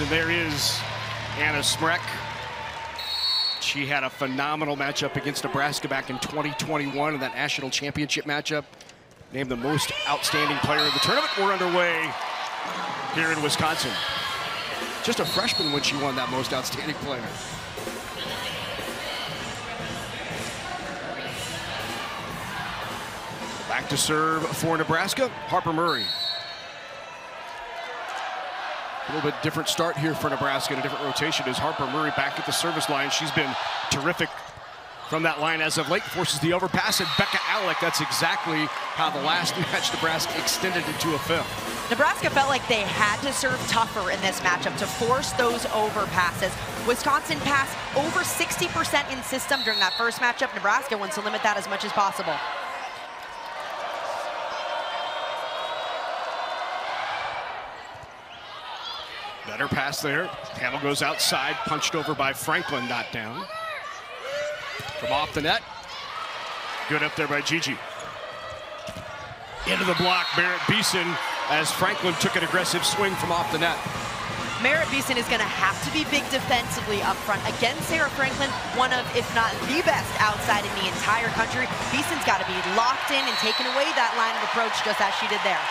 And there is Anna Smrek. She had a phenomenal matchup against Nebraska back in 2021 in that national championship matchup. Named the most outstanding player of the tournament. We're underway here in Wisconsin. Just a freshman when she won that most outstanding player. Back to serve for Nebraska, Harper Murray. A little bit different start here for Nebraska and a different rotation as Harper Murray back at the service line. She's been terrific from that line as of late, forces the overpass, and Rebecca Alec, that's exactly how the last match Nebraska extended into a fifth. Nebraska felt like they had to serve tougher in this matchup to force those overpasses. Wisconsin passed over 60% in system during that first matchup. Nebraska wants to limit that as much as possible. Better pass there. Hamill goes outside, punched over by Franklin, not down. From off the net. Good up there by Gigi. Into the block, Merritt Beeson, as Franklin took an aggressive swing from off the net. Merritt Beeson is going to have to be big defensively up front. Again, Sarah Franklin, one of, if not the best outside in the entire country. Beeson's got to be locked in and taking away that line of approach just as she did there.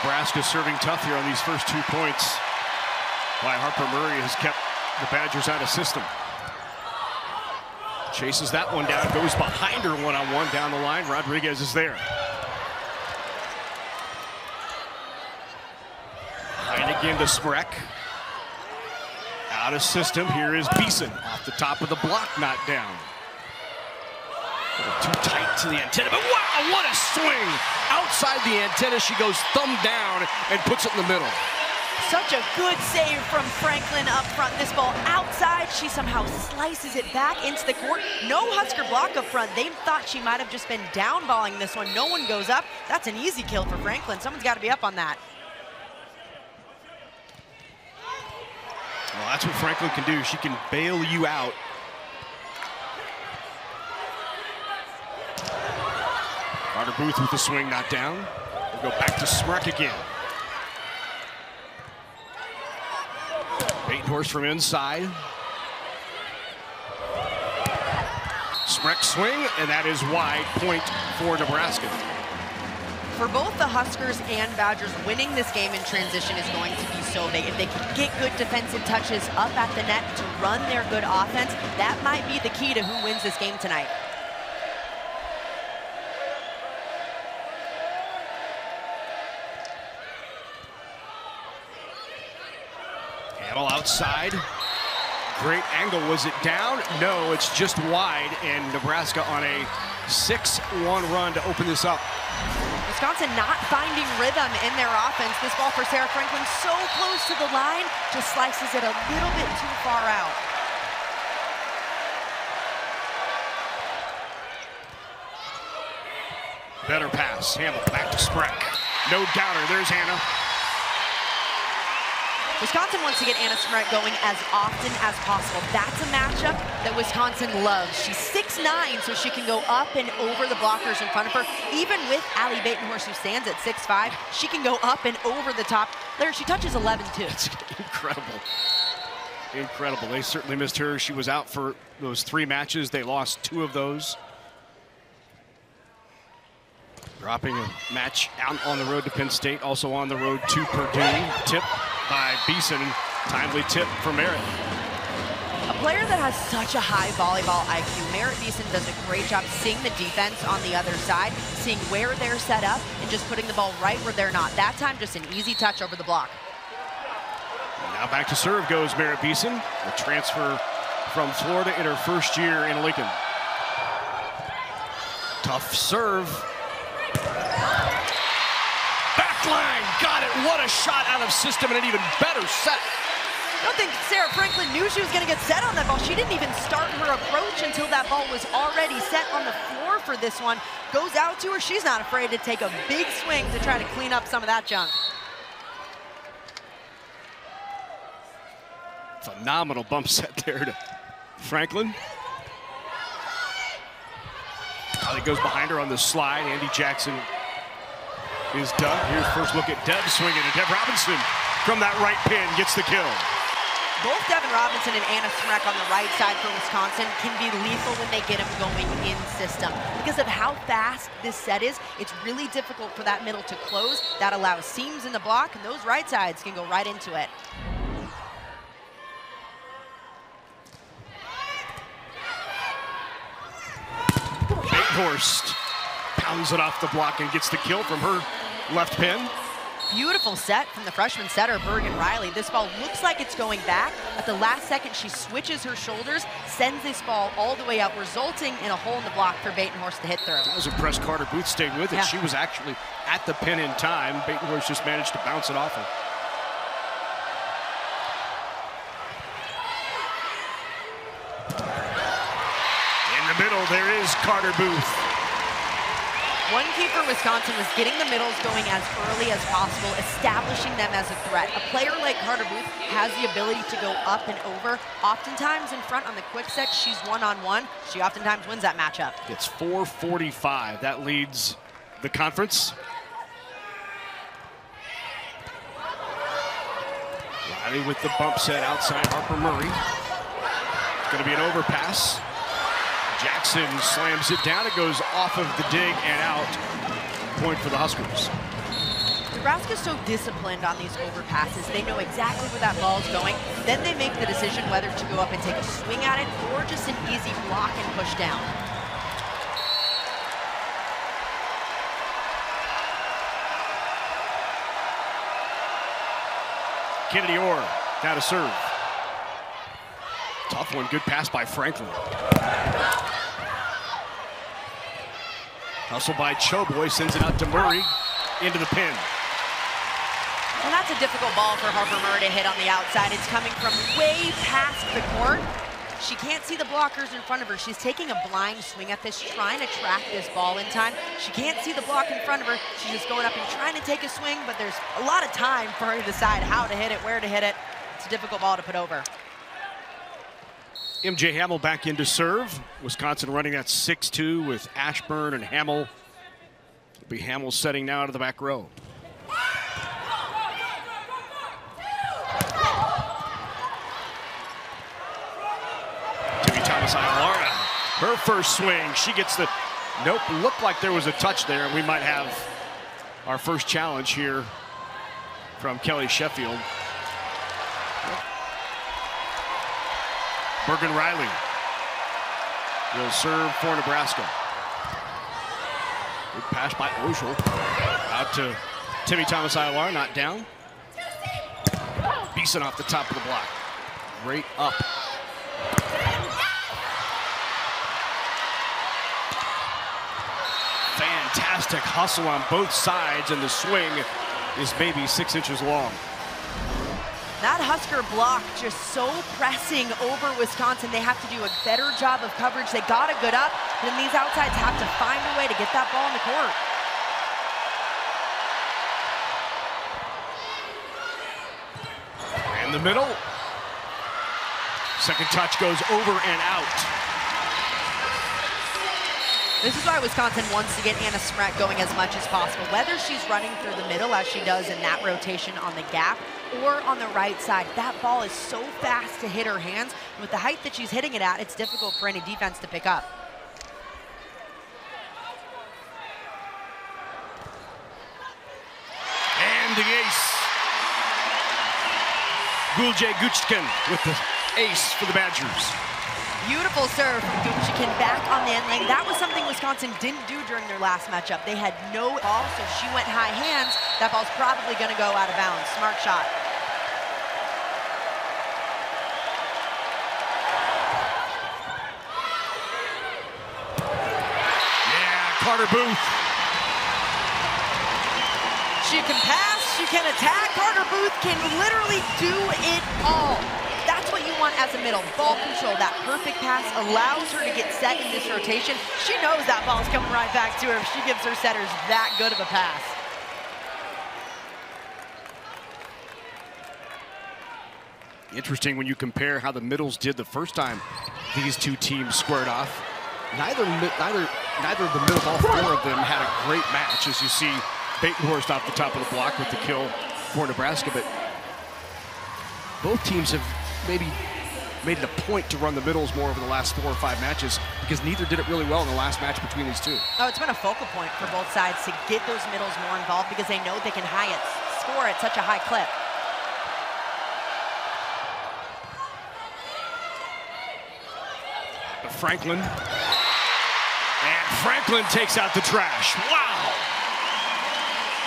Nebraska serving tough here on these first 2 points. Why Harper Murray has kept the Badgers out of system. Chases that one down, goes behind her one-on-one down the line. Rodriguez is there. Behind again to Smrek. Out of system, here is Beeson. Off the top of the block, not down. Too tight to the antenna, but wow, what a swing! Outside the antenna, she goes thumb down and puts it in the middle. Such a good save from Franklin up front. This ball outside, she somehow slices it back into the court. No Husker block up front. They thought she might have just been downballing this one. No one goes up. That's an easy kill for Franklin. Someone's got to be up on that. Well, that's what Franklin can do. She can bail you out. Carter Booth with the swing, not down. We'll go back to Smrek again. Batenhorst from inside. Smrek swing, and that is wide. Point for Nebraska. For both the Huskers and Badgers, winning this game in transition is going to be so big. If they can get good defensive touches up at the net to run their good offense, that might be the key to who wins this game tonight. Outside. Great angle. Was it down? No, it's just wide, and Nebraska on a 6-1 run to open this up. Wisconsin not finding rhythm in their offense. This ball for Sarah Franklin so close to the line, just slices it a little bit too far out. Better pass. Hamill back to Smrek. No doubter. There's Anna. Wisconsin wants to get Anna Smrek going as often as possible. That's a matchup that Wisconsin loves. She's 6'9", so she can go up and over the blockers in front of her. Even with Allie Batenhorst, who stands at 6'5", she can go up and over the top. There, she touches 11, too. It's incredible. Incredible. They certainly missed her. She was out for those 3 matches. They lost 2 of those. Dropping a match out on the road to Penn State, also on the road to Purdue. Tip by Beeson, timely tip for Merritt. A player that has such a high volleyball IQ, Merritt Beeson does a great job seeing the defense on the other side, seeing where they're set up, and just putting the ball right where they're not. That time, just an easy touch over the block. And now back to serve goes Merritt Beeson, the transfer from Florida in her first year in Lincoln. Tough serve. Line, got it, what a shot out of system, and an even better set. I don't think Sarah Franklin knew she was going to get set on that ball. She didn't even start her approach until that ball was already set on the floor for this one. Goes out to her, she's not afraid to take a big swing to try to clean up some of that junk. Phenomenal bump set there to Franklin. It goes behind her on the slide. Andi Jackson is done. Here's first look at Dev swinging, and Dev Robinson from that right pin gets the kill. Both Dev Robinson and Anna Smrek on the right side for Wisconsin can be lethal when they get them going in system. Because of how fast this set is, it's really difficult for that middle to close. That allows seams in the block, and those right sides can go right into it. Horst pounds it off the block and gets the kill from her left pin. Beautiful set from the freshman setter, Bergen Riley. This ball looks like it's going back. At the last second, she switches her shoulders, sends this ball all the way out, resulting in a hole in the block for Batenhorst to hit through. I was impressed Carter Booth stayed with it. Yeah. She was actually at the pin in time. Batenhorst just managed to bounce it off her. Middle, there is Carter Booth. One key for Wisconsin was getting the middles going as early as possible, establishing them as a threat. A player like Carter Booth has the ability to go up and over. Oftentimes in front on the quick set, she's one-on-one. She oftentimes wins that matchup. It's 4:45. That leads the conference. Riley with the bump set outside Harper Murray. It's going to be an overpass. Jackson slams it down. It goes off of the dig and out. Point for the Huskers. Nebraska's so disciplined on these overpasses. They know exactly where that ball's going. Then they make the decision whether to go up and take a swing at it or just an easy block and push down. Kennedy Orr now to serve. Tough one, good pass by Franklin. Hustle by Choboy, sends it out to Murray, into the pin. And that's a difficult ball for Harper Murray to hit on the outside. It's coming from way past the court. She can't see the blockers in front of her. She's taking a blind swing at this, trying to track this ball in time. She can't see the block in front of her. She's just going up and trying to take a swing, but there's a lot of time for her to decide how to hit it, where to hit it. It's a difficult ball to put over. MJ Hamill back in to serve. Wisconsin running that 6-2 with Ashburn and Hamill. It'll be Hamill setting now out of the back row. Timmy Thomas-Ailara, her first swing. She gets the, nope, looked like there was a touch there. We might have our first challenge here from Kelly Sheffield. Bergen Riley will serve for Nebraska. Good pass by Orgel. Out to Timmy Thomas-Ailara, not down. Beeson off the top of the block. Great up. Fantastic hustle on both sides, and the swing is maybe 6 inches long. That Husker block just so pressing over Wisconsin. They have to do a better job of coverage. They got a good up, and then these outsides have to find a way to get that ball in the court. In the middle. Second touch goes over and out. This is why Wisconsin wants to get Anna Smrek going as much as possible. Whether she's running through the middle as she does in that rotation on the gap, or on the right side. That ball is so fast to hit her hands. With the height that she's hitting it at, it's difficult for any defense to pick up. And the ace. Guljay Guchkin with the ace for the Badgers. Beautiful serve from Guchkin back on the end lane. That was something Wisconsin didn't do during their last matchup. They had no ball, so she went high hands. That ball's probably going to go out of bounds. Smart shot. Yeah, Carter Booth. She can pass, she can attack. Carter Booth can literally do it all. That's what you want as a middle, ball control. That perfect pass allows her to get set in this rotation. She knows that ball's coming right back to her if she gives her setters that good of a pass. Interesting when you compare how the middles did the first time these two teams squared off. Neither of the middles, all four of them had a great match, as you see Batenhorst off the top of the block with the kill for Nebraska, but both teams have maybe made it a point to run the middles more over the last 4 or 5 matches, because neither did it really well in the last match between these two. Oh, it's been a focal point for both sides to get those middles more involved, because they know they can score at such a high clip. Franklin, and Franklin takes out the trash. Wow.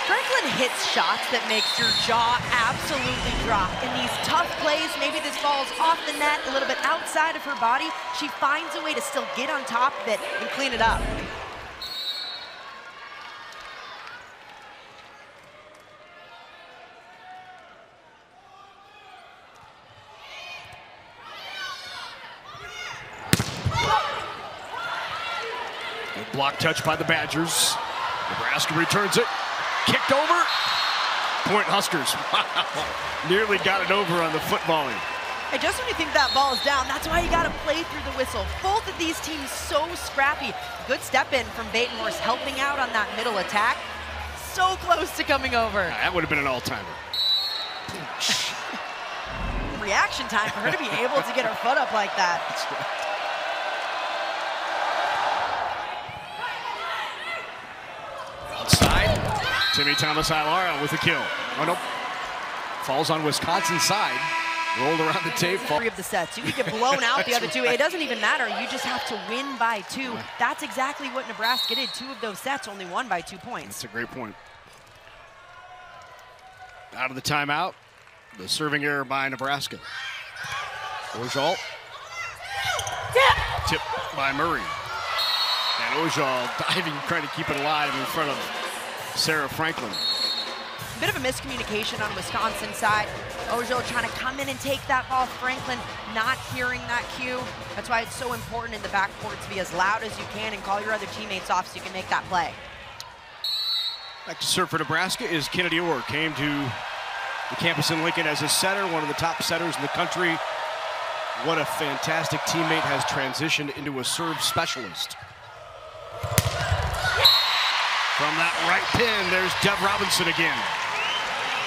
Franklin hits shots that makes your jaw absolutely drop. In these tough plays, maybe this ball's off the net, a little bit outside of her body, she finds a way to still get on top of it and clean it up. Block touch by the Badgers. Nebraska returns it. Kicked over. Point Huskers. Wow. Nearly got it over on the foot volley. And just when you think that ball is down, that's why you got to play through the whistle. Both of these teams so scrappy. Good step in from Batenhorst, helping out on that middle attack. So close to coming over. Now, that would have been an all-timer. Reaction time for her to be able to get her foot up like that. That's right. Timmy Thomas-Ailara with a kill. Oh, nope. Falls on Wisconsin's side. Rolled around the tape. 3 of the sets. You could get blown out the other 2. Right. It doesn't even matter. You just have to win by 2. Yeah. That's exactly what Nebraska did. 2 of those sets, only won by 2 points. That's a great point. Out of the timeout, the serving error by Nebraska. Orgel. Yeah. Tip by Murray. And Orgel diving, trying to keep it alive in front of Sarah Franklin. Bit of a miscommunication on Wisconsin's side. Orgel trying to come in and take that ball. Franklin not hearing that cue. That's why it's so important in the backcourt to be as loud as you can and call your other teammates off so you can make that play. Back to serve for Nebraska is Kennedy Orr. Came to the campus in Lincoln as a setter, one of the top setters in the country. What a fantastic teammate, has transitioned into a serve specialist. From that right pin, there's Dev Robinson again.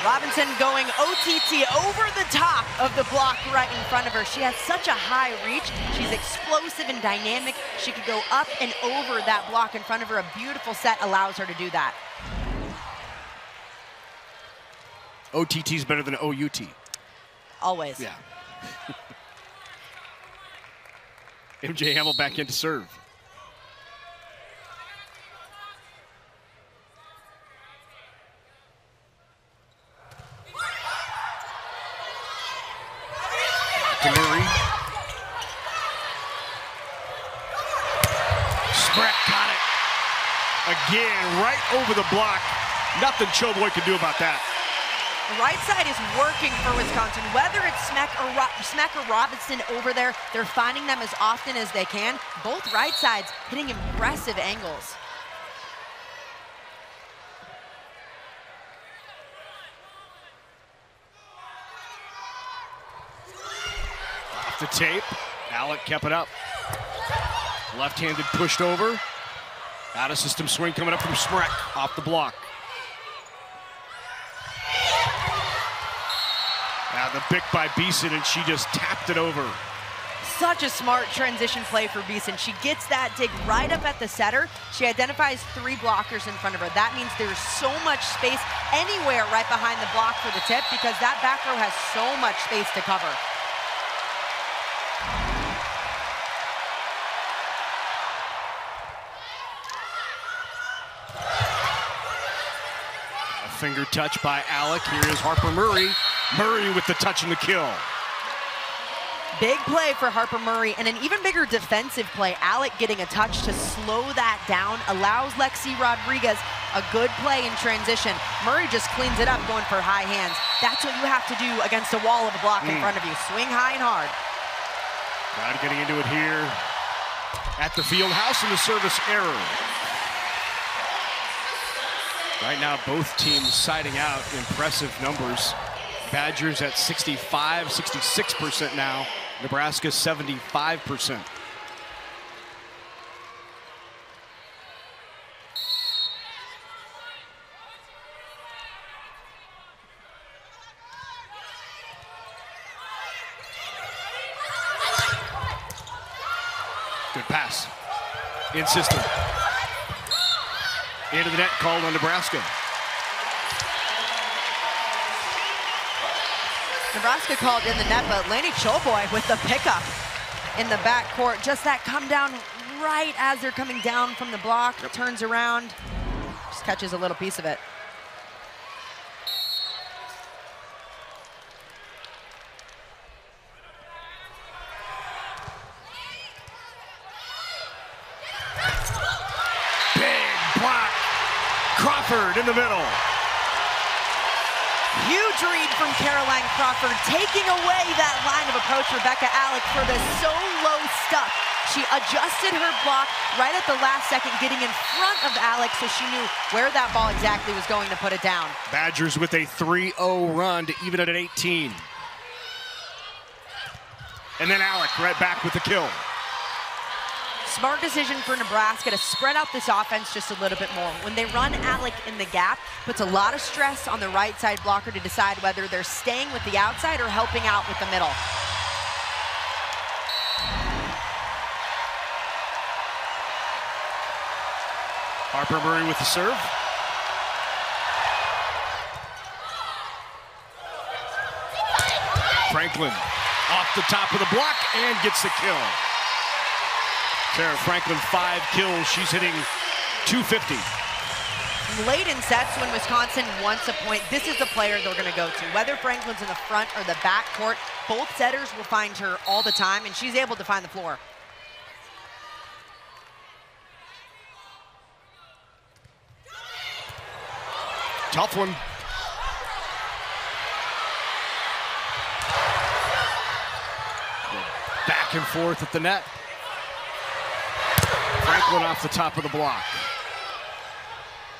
Robinson going OTT, over the top of the block right in front of her. She has such a high reach. She's explosive and dynamic. She could go up and over that block in front of her. A beautiful set allows her to do that. OTT is better than OUT. Always. Yeah. MJ Hamill back in to serve. Again, right over the block. Nothing Choboy can do about that. The right side is working for Wisconsin. Whether it's Smrek or Robinson over there, they're finding them as often as they can. Both right sides hitting impressive angles. Off the tape. Alec kept it up. Left-handed pushed over. Out of system swing coming up from Smrek, off the block. Now the pick by Beeson, and she just tapped it over. Such a smart transition play for Beeson. She gets that dig right up at the setter. She identifies 3 blockers in front of her. That means there's so much space anywhere right behind the block for the tip, because that back row has so much space to cover. Finger touch by Alec. Here is Harper Murray. Murray with the touch and the kill. Big play for Harper Murray, and an even bigger defensive play. Alec getting a touch to slow that down allows Lexi Rodriguez a good play in transition. Murray just cleans it up, going for high hands. That's what you have to do against a wall of a block in front of you. Swing high and hard. Crowd getting into it here at the field house in the service error. Right now, both teams siding out impressive numbers. Badgers at 65, 66% now. Nebraska 75%. Good pass. In system. Into the net, called on Nebraska. Nebraska called in the net, but Lanny Choboy with the pickup in the backcourt. Just that come down right as they're coming down from the block. Yep. Turns around, just catches a little piece of it. Big block. Crawford in the middle. Huge read from Caroline Crawford, taking away that line of approach, Rebecca Alec, for the solo stuff. She adjusted her block right at the last second, getting in front of Alec, so she knew where that ball exactly was going to put it down. Badgers with a 3-0 run to even it at 18. And then Alec right back with the kill. Smart decision for Nebraska to spread out this offense just a little bit more. When they run Alec in the gap, puts a lot of stress on the right side blocker to decide whether they're staying with the outside or helping out with the middle. Harper Murray with the serve. Franklin off the top of the block and gets the kill. Sarah Franklin, 5 kills. She's hitting 250. Late in sets when Wisconsin wants a point, this is the player they're going to go to. Whether Franklin's in the front or the back court, both setters will find her all the time, and she's able to find the floor. Tough one. Back and forth at the net. Franklin off the top of the block.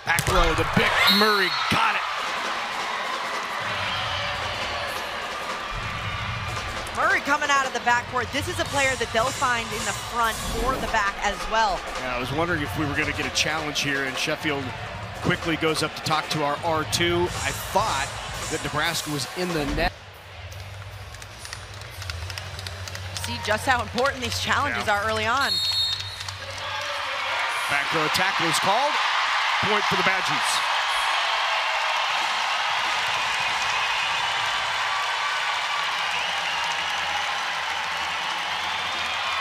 Back row, the big Murray got it. Murray coming out of the backcourt. This is a player that they'll find in the front or the back as well. Yeah, I was wondering if we were going to get a challenge here, and Sheffield quickly goes up to talk to our R2. I thought that Nebraska was in the net. See just how important these challenges are early on. Back row attack was called. Point for the Badgers.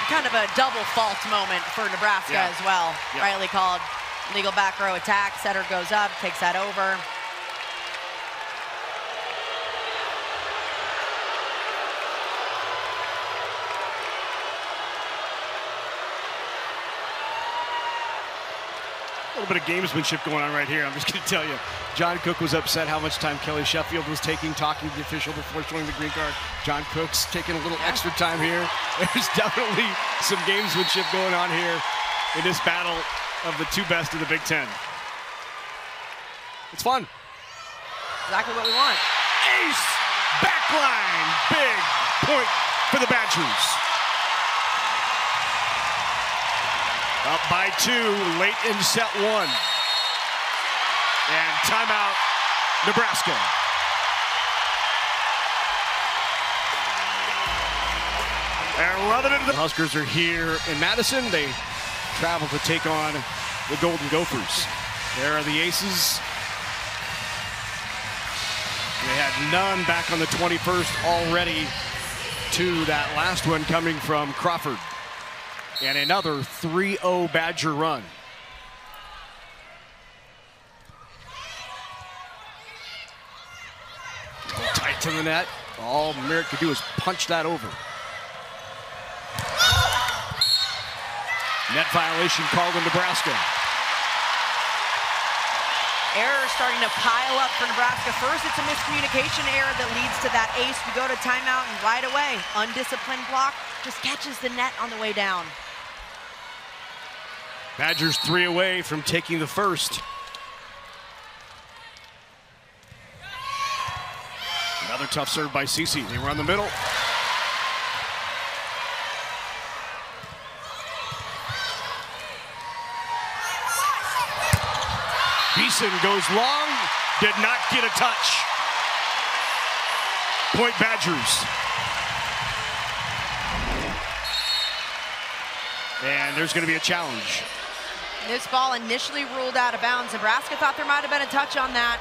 Kind of a double fault moment for Nebraska as well. Yeah. Riley called legal back row attack. Setter goes up, takes that over. A little bit of gamesmanship going on right here. I'm just going to tell you, John Cook was upset how much time Kelly Sheffield was taking, talking to the official before showing the green card. John Cook's taking a little extra time here. There's definitely some gamesmanship going on here in this battle of the two best in the Big Ten. It's fun. Exactly what we want. Ace, backline, big point for the Badgers. Up by 2, late in set 1. And timeout, Nebraska. They're loving it. The Huskers are here in Madison. They travel to take on the Golden Gophers. There are the Aces. They had none back on the 21st already to that last one coming from Crawford. And another 3-0 Badger run. Tight to the net. All Merritt could do is punch that over. Net violation called in Nebraska. Errors starting to pile up for Nebraska. First, it's a miscommunication error that leads to that ace. We go to timeout, and right away, undisciplined block, just catches the net on the way down. Badgers 3 away from taking the first. Another tough serve by Cece. They were on the middle. Beeson goes long, did not get a touch. Point Badgers. And there's going to be a challenge. This ball initially ruled out of bounds. Nebraska thought there might have been a touch on that.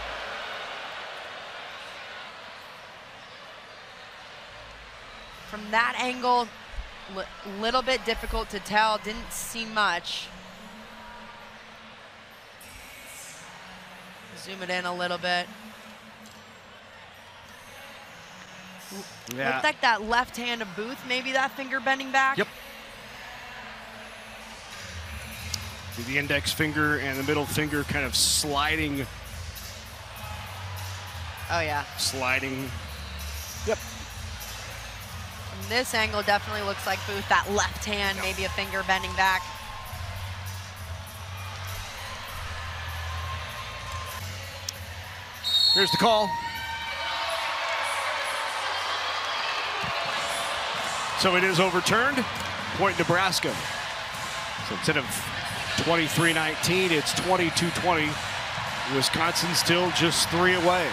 From that angle, little bit difficult to tell. Didn't see much. Zoom it in a little bit. Yeah. Looked like that left hand of Booth, maybe that finger bending back. Yep. The index finger and the middle finger kind of sliding. Oh, yeah. Sliding. Yep. From this angle, definitely looks like Booth, that left hand, yep. Maybe a finger bending back. Here's the call. So it is overturned. Point Nebraska. So instead of 23-19, it's 22-20. Wisconsin still just 3 away.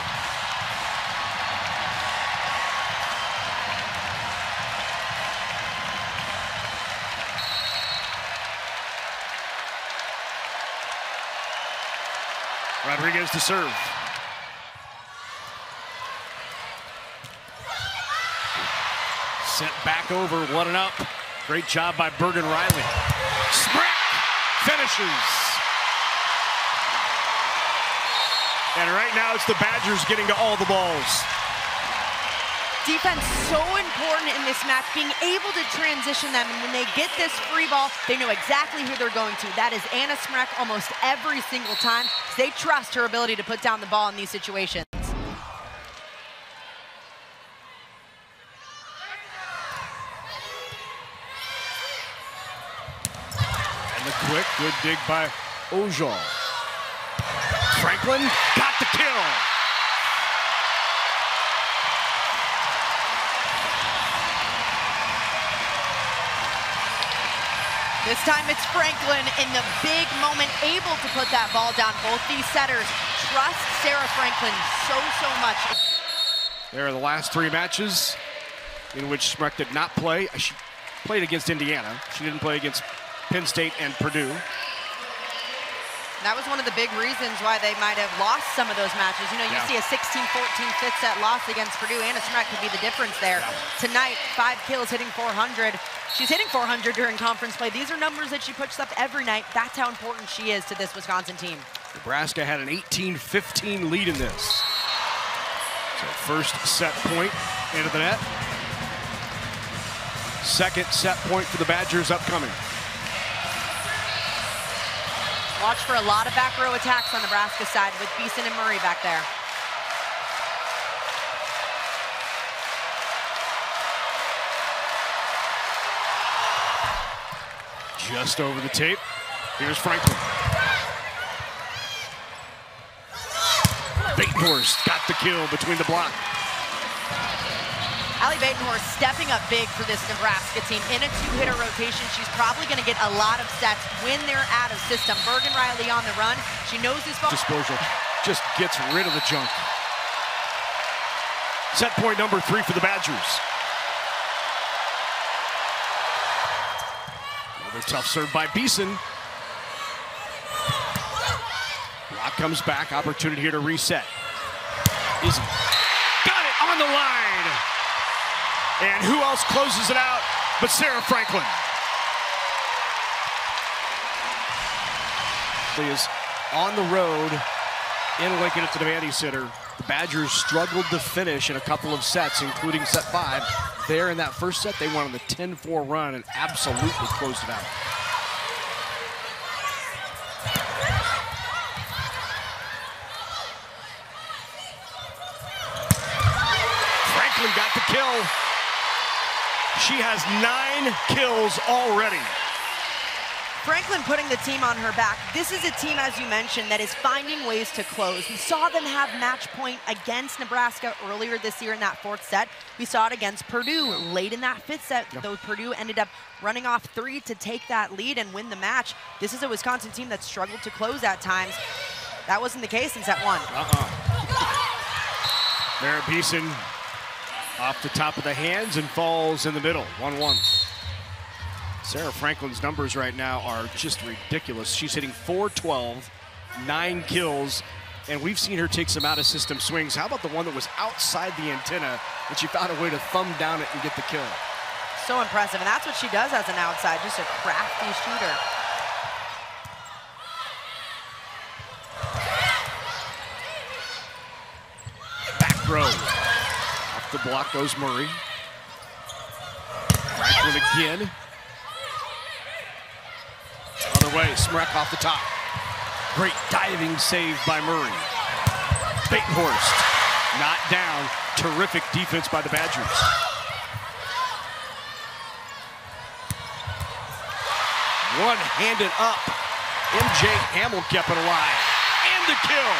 Rodriguez to serve. Sent back over, 1-0. Great job by Bergen Riley. Smrek finishes. And right now it's the Badgers getting to all the balls. Defense so important in this match, being able to transition them. And when they get this free ball, they know exactly who they're going to. That is Anna Smrek almost every single time. They trust her ability to put down the ball in these situations. Quick, good dig by Orgel. Franklin got the kill. This time it's Franklin in the big moment, able to put that ball down. Both these setters trust Sarah Franklin so much. There are the last 3 matches in which Smrek did not play. She played against Indiana. She didn't play against Penn State and Purdue. That was one of the big reasons why they might have lost some of those matches. You know, you see a 16-14 fifth set loss against Purdue. Anna Smrek could be the difference there. Yeah. Tonight, 5 kills, hitting 400. She's hitting 400 during conference play. These are numbers that she puts up every night. That's how important she is to this Wisconsin team. Nebraska had an 18-15 lead in this. So first set point into the net. Second set point for the Badgers upcoming. Watch for a lot of back row attacks on Nebraska's side with Beeson and Murray back there. Just over the tape. Here's Franklin. Batenhorst got the kill between the block. Allie Batenhorst stepping up big for this Nebraska team. In a 2-hitter rotation, she's probably going to get a lot of sets when they're out of system. Bergen Riley on the run. She knows this ball. Disposal. Just gets rid of the junk. Set point number 3 for the Badgers. Another tough serve by Beeson. Block comes back. Opportunity here to reset. Izzy. Got it on the line. And who else closes it out but Sarah Franklin? She is on the road in Lincoln at the Devaney Center. The Badgers struggled to finish in a couple of sets, including set 5. There in that first set, they went on the 10-4 run and absolutely closed it out. Franklin got the kill. She has 9 kills already. Franklin putting the team on her back. This is a team, as you mentioned, that is finding ways to close. We saw them have match point against Nebraska earlier this year in that 4th set. We saw it against Purdue late in that 5th set, though Purdue ended up running off 3 to take that lead and win the match. This is a Wisconsin team that struggled to close at times. That wasn't the case in set 1. Merritt Beeson off the top of the hands and falls in the middle. 1-1. Sarah Franklin's numbers right now are just ridiculous. She's hitting .412, 9 kills, and we've seen her take some out-of-system swings. How about the one that was outside the antenna, and she found a way to thumb down it and get the kill? So impressive, and that's what she does as an outside, just a crafty shooter. Back row. Off the block goes Murray. Franklin again. Other way, Smrek off the top. Great diving save by Murray. Batenhorst, not down. Terrific defense by the Badgers. One-handed up. MJ Hamill kept it alive. And the kill.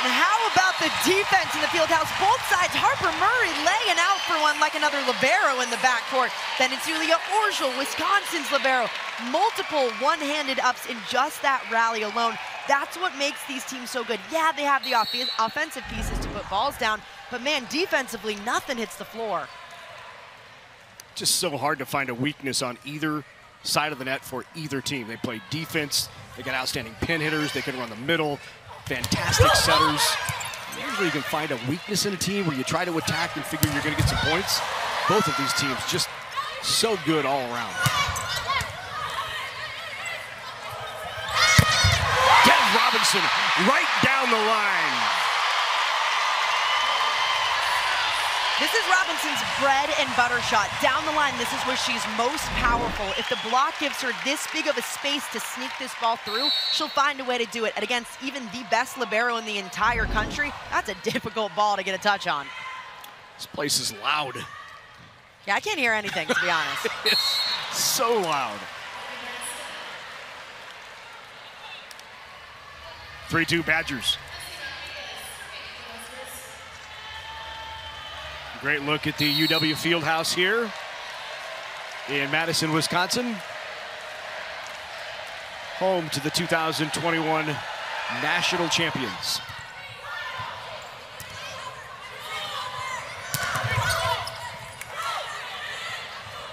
And how about the defense in the field house? Both sides, Harper Murray laying out for one like another libero in the backcourt. Then it's Julia Orgel, Wisconsin's libero. Multiple one-handed ups in just that rally alone. That's what makes these teams so good. Yeah, they have the offensive pieces to put balls down, but man, defensively, nothing hits the floor. Just so hard to find a weakness on either side of the net for either team. They play defense, they got outstanding pin hitters, they can run the middle, fantastic setters. Usually you can find a weakness in a team where you try to attack and figure you're gonna get some points. Both of these teams just so good all around. Dev Robinson right down the line. This is Robinson's bread and butter shot. Down the line, this is where she's most powerful. If the block gives her this big of a space to sneak this ball through, she'll find a way to do it. And against even the best libero in the entire country, that's a difficult ball to get a touch on. This place is loud. Yeah, I can't hear anything, to be honest. It's so loud. 3-2 Badgers. Great look at the UW Fieldhouse here in Madison, Wisconsin. Home to the 2021 national champions.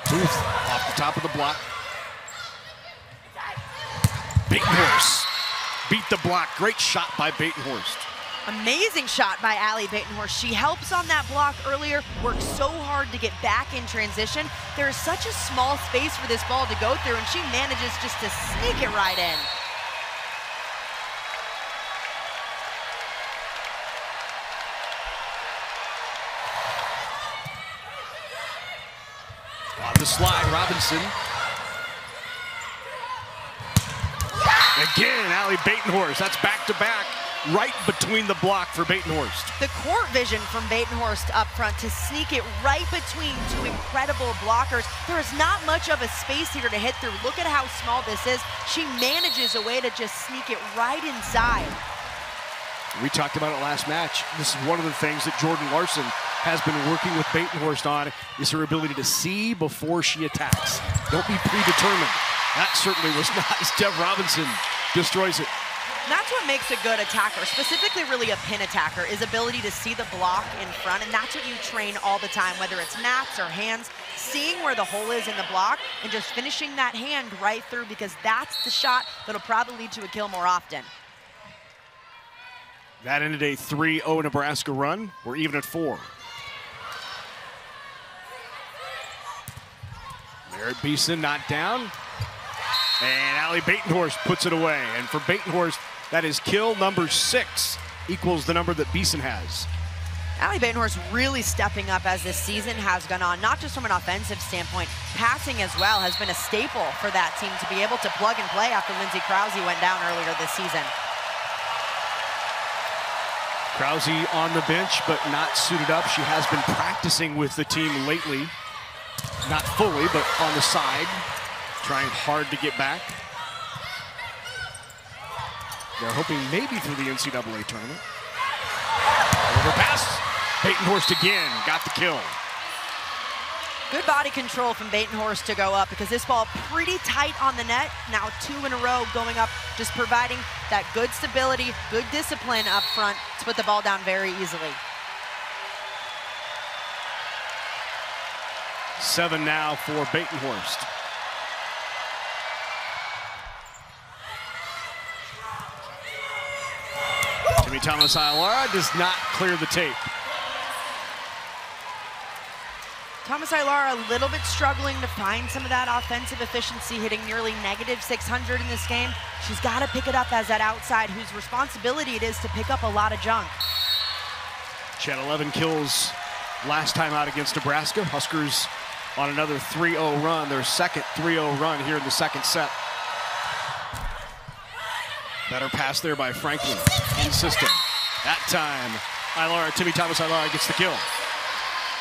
Booth off the top of the block. Batenhorst beat the block. Great shot by Batenhorst. Amazing shot by Allie Batenhorst. She helps on that block earlier, works so hard to get back in transition. There is such a small space for this ball to go through, and she manages just to sneak it right in. On the slide, Robinson. Again, Allie Batenhorst. That's back-to-back. Right between the block for Batenhorst. The court vision from Batenhorst up front to sneak it right between two incredible blockers. There is not much of a space here to hit through. Look at how small this is. She manages a way to just sneak it right inside. We talked about it last match. This is one of the things that Jordan Larson has been working with Batenhorst on, is her ability to see before she attacks. Don't be predetermined. That certainly was not, as Dev Robinson destroys it. And that's what makes a good attacker, specifically really a pin attacker, is ability to see the block in front, and that's what you train all the time, whether it's mats or hands, seeing where the hole is in the block and just finishing that hand right through, because that's the shot that'll probably lead to a kill more often. That ended a 3-0 Nebraska run. We're even at 4. Merritt Beeson not down. And Allie Batenhorst puts it away. And for Batenhorst, that is kill number 6, equals the number that Beeson has. Allie Batenhorst really stepping up as this season has gone on, not just from an offensive standpoint. Passing as well has been a staple for that team to be able to plug and play after Lindsey Crousey went down earlier this season. Crousey on the bench, but not suited up. She has been practicing with the team lately. Not fully, but on the side. Trying hard to get back. They're hoping maybe through the NCAA tournament. Overpass. Batenhorst again got the kill. Good body control from Batenhorst to go up, because this ball pretty tight on the net. Now 2 in a row going up, just providing that good stability, good discipline up front to put the ball down very easily. 7 now for Batenhorst. Timmy Thomas-Ailara does not clear the tape. Thomas-Ailara a little bit struggling to find some of that offensive efficiency, hitting nearly -600 in this game. She's got to pick it up as that outside whose responsibility it is to pick up a lot of junk. She had 11 kills last time out against Nebraska. Huskers on another 3-0 run, their second 3-0 run here in the second set. Better pass there by Franklin in system. That time, Timmy Thomas-Ailara gets the kill.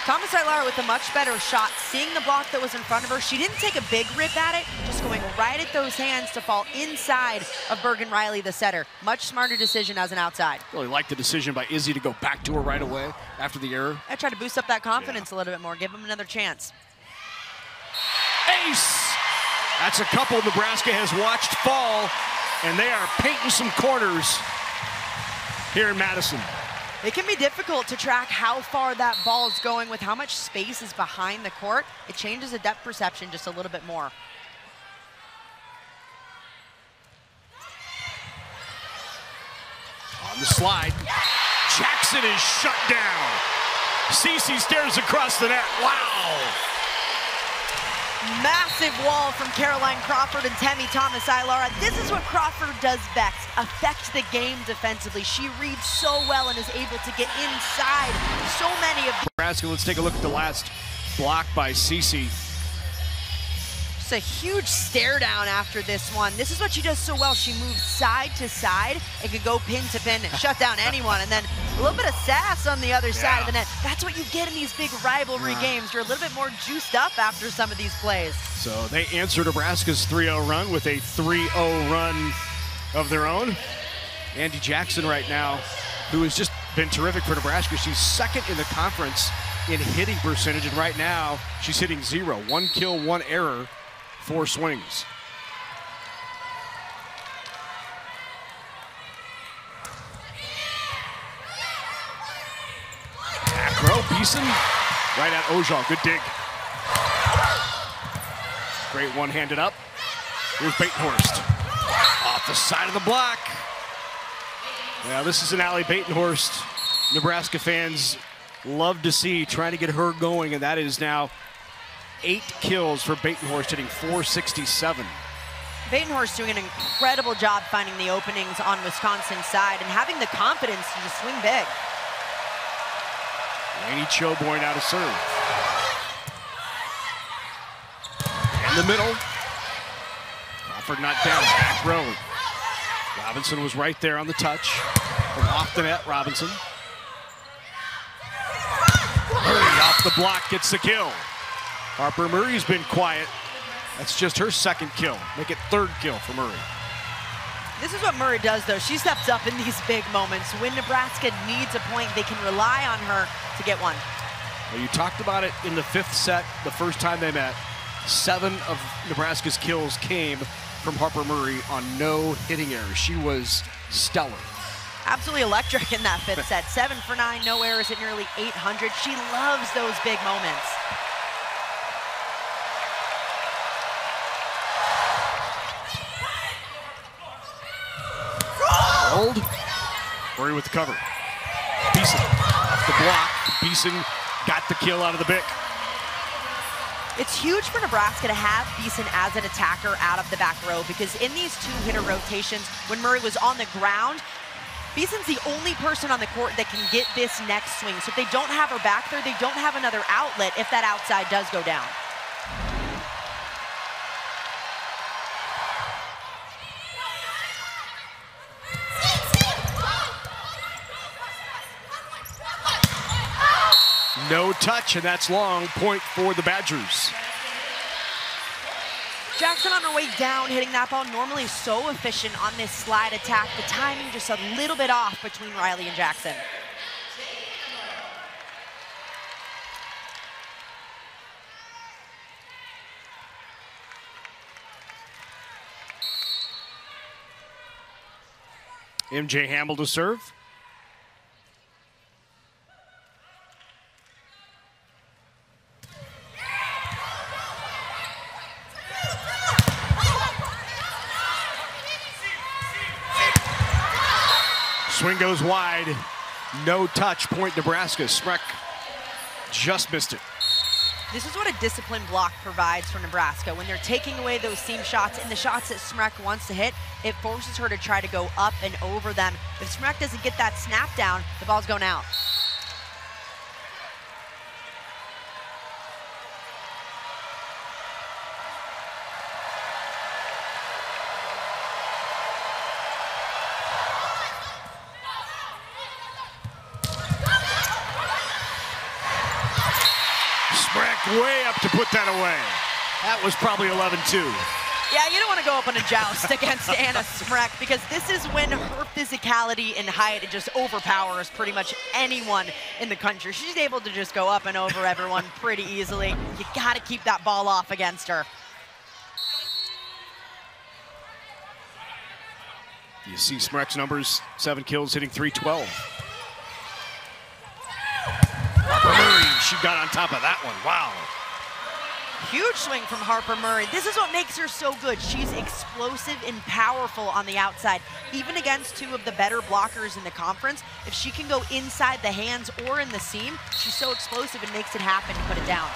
Thomas-Ailara with a much better shot, seeing the block that was in front of her. She didn't take a big rip at it, just going right at those hands to fall inside of Bergen Riley, the setter. Much smarter decision as an outside. Really liked the decision by Izzy to go back to her right away after the error. I tried to boost up that confidence a little bit more, give him another chance. Ace! That's a couple Nebraska has watched fall, and they are painting some corners here in Madison. It can be difficult to track how far that ball is going with how much space is behind the court. It changes the depth perception just a little bit more. On the slide, Jackson is shut down. Cece stares across the net. Wow. Massive wall from Caroline Crawford and Timmy Thomas-Ailara. This is what Crawford does best, affect the game defensively. She reads so well and is able to get inside so many of Nebraska. Let's take a look at the last block by Cece. It's a huge stare down after this one. This is what she does so well. She moves side to side and can go pin to pin and shut down anyone. And then a little bit of sass on the other side of the net. That's what you get in these big rivalry games. You're a little bit more juiced up after some of these plays. So they answered Nebraska's 3-0 run with a 3-0 run of their own. Andi Jackson right now, who has just been terrific for Nebraska. She's second in the conference in hitting percentage. And right now, she's hitting 0. 1 kill, 1 error, 4 swings. Beeson right at Ojal, good dig. Great one-handed up. Here's Batenhorst. Off the side of the block. Now this is an Allie Batenhorst Nebraska fans love to see, trying to get her going, and that is now 8 kills for Batenhorst, hitting .467. Batenhorst doing an incredible job finding the openings on Wisconsin's side and having the confidence to just swing big. Lanny Choboy now to serve. In the middle. Crawford not down, back row. Robinson was right there on the touch. From off the net, Robinson. Murray off the block, gets the kill. Harper Murray's been quiet. That's just her second kill. Make it 3rd kill for Murray. This is what Murray does, though. She steps up in these big moments. When Nebraska needs a point, they can rely on her to get one. Well, you talked about it in the 5th set, the first time they met. 7 of Nebraska's kills came from Harper Murray on no hitting errors. She was stellar. Absolutely electric in that 5th set. 7 for 9, no errors at nearly .800. She loves those big moments. Murray with the cover. Beeson off the block. Beeson got the kill out of the BIC. It's huge for Nebraska to have Beeson as an attacker out of the back row, because in these two-hitter rotations, when Murray was on the ground, Beeson's the only person on the court that can get this next swing. So if they don't have her back there, they don't have another outlet if that outside does go down. No touch, and that's long. Point for the Badgers. Jackson on her way down, hitting that ball. Normally so efficient on this slide attack. The timing just a little bit off between Riley and Jackson. MJ Hamill to serve. Swing goes wide. No touch, point Nebraska. Smrek just missed it. This is what a disciplined block provides for Nebraska. When they're taking away those seam shots and the shots that Smrek wants to hit, it forces her to try to go up and over them. If Smrek doesn't get that snap down, the ball's going out. Way up to put that away. That was probably 11-2. Yeah, you don't want to go up on a joust against Anna Smrek, because this is when her physicality and height just overpowers pretty much anyone in the country. She's able to just go up and over everyone pretty easily. You got to keep that ball off against her. You see Smrek's numbers, 7 kills, hitting .312. She got on top of that one. Wow. Huge swing from Harper Murray. This is what makes her so good. She's explosive and powerful on the outside. Even against two of the better blockers in the conference, if she can go inside the hands or in the seam, she's so explosive and makes it happen to put it down.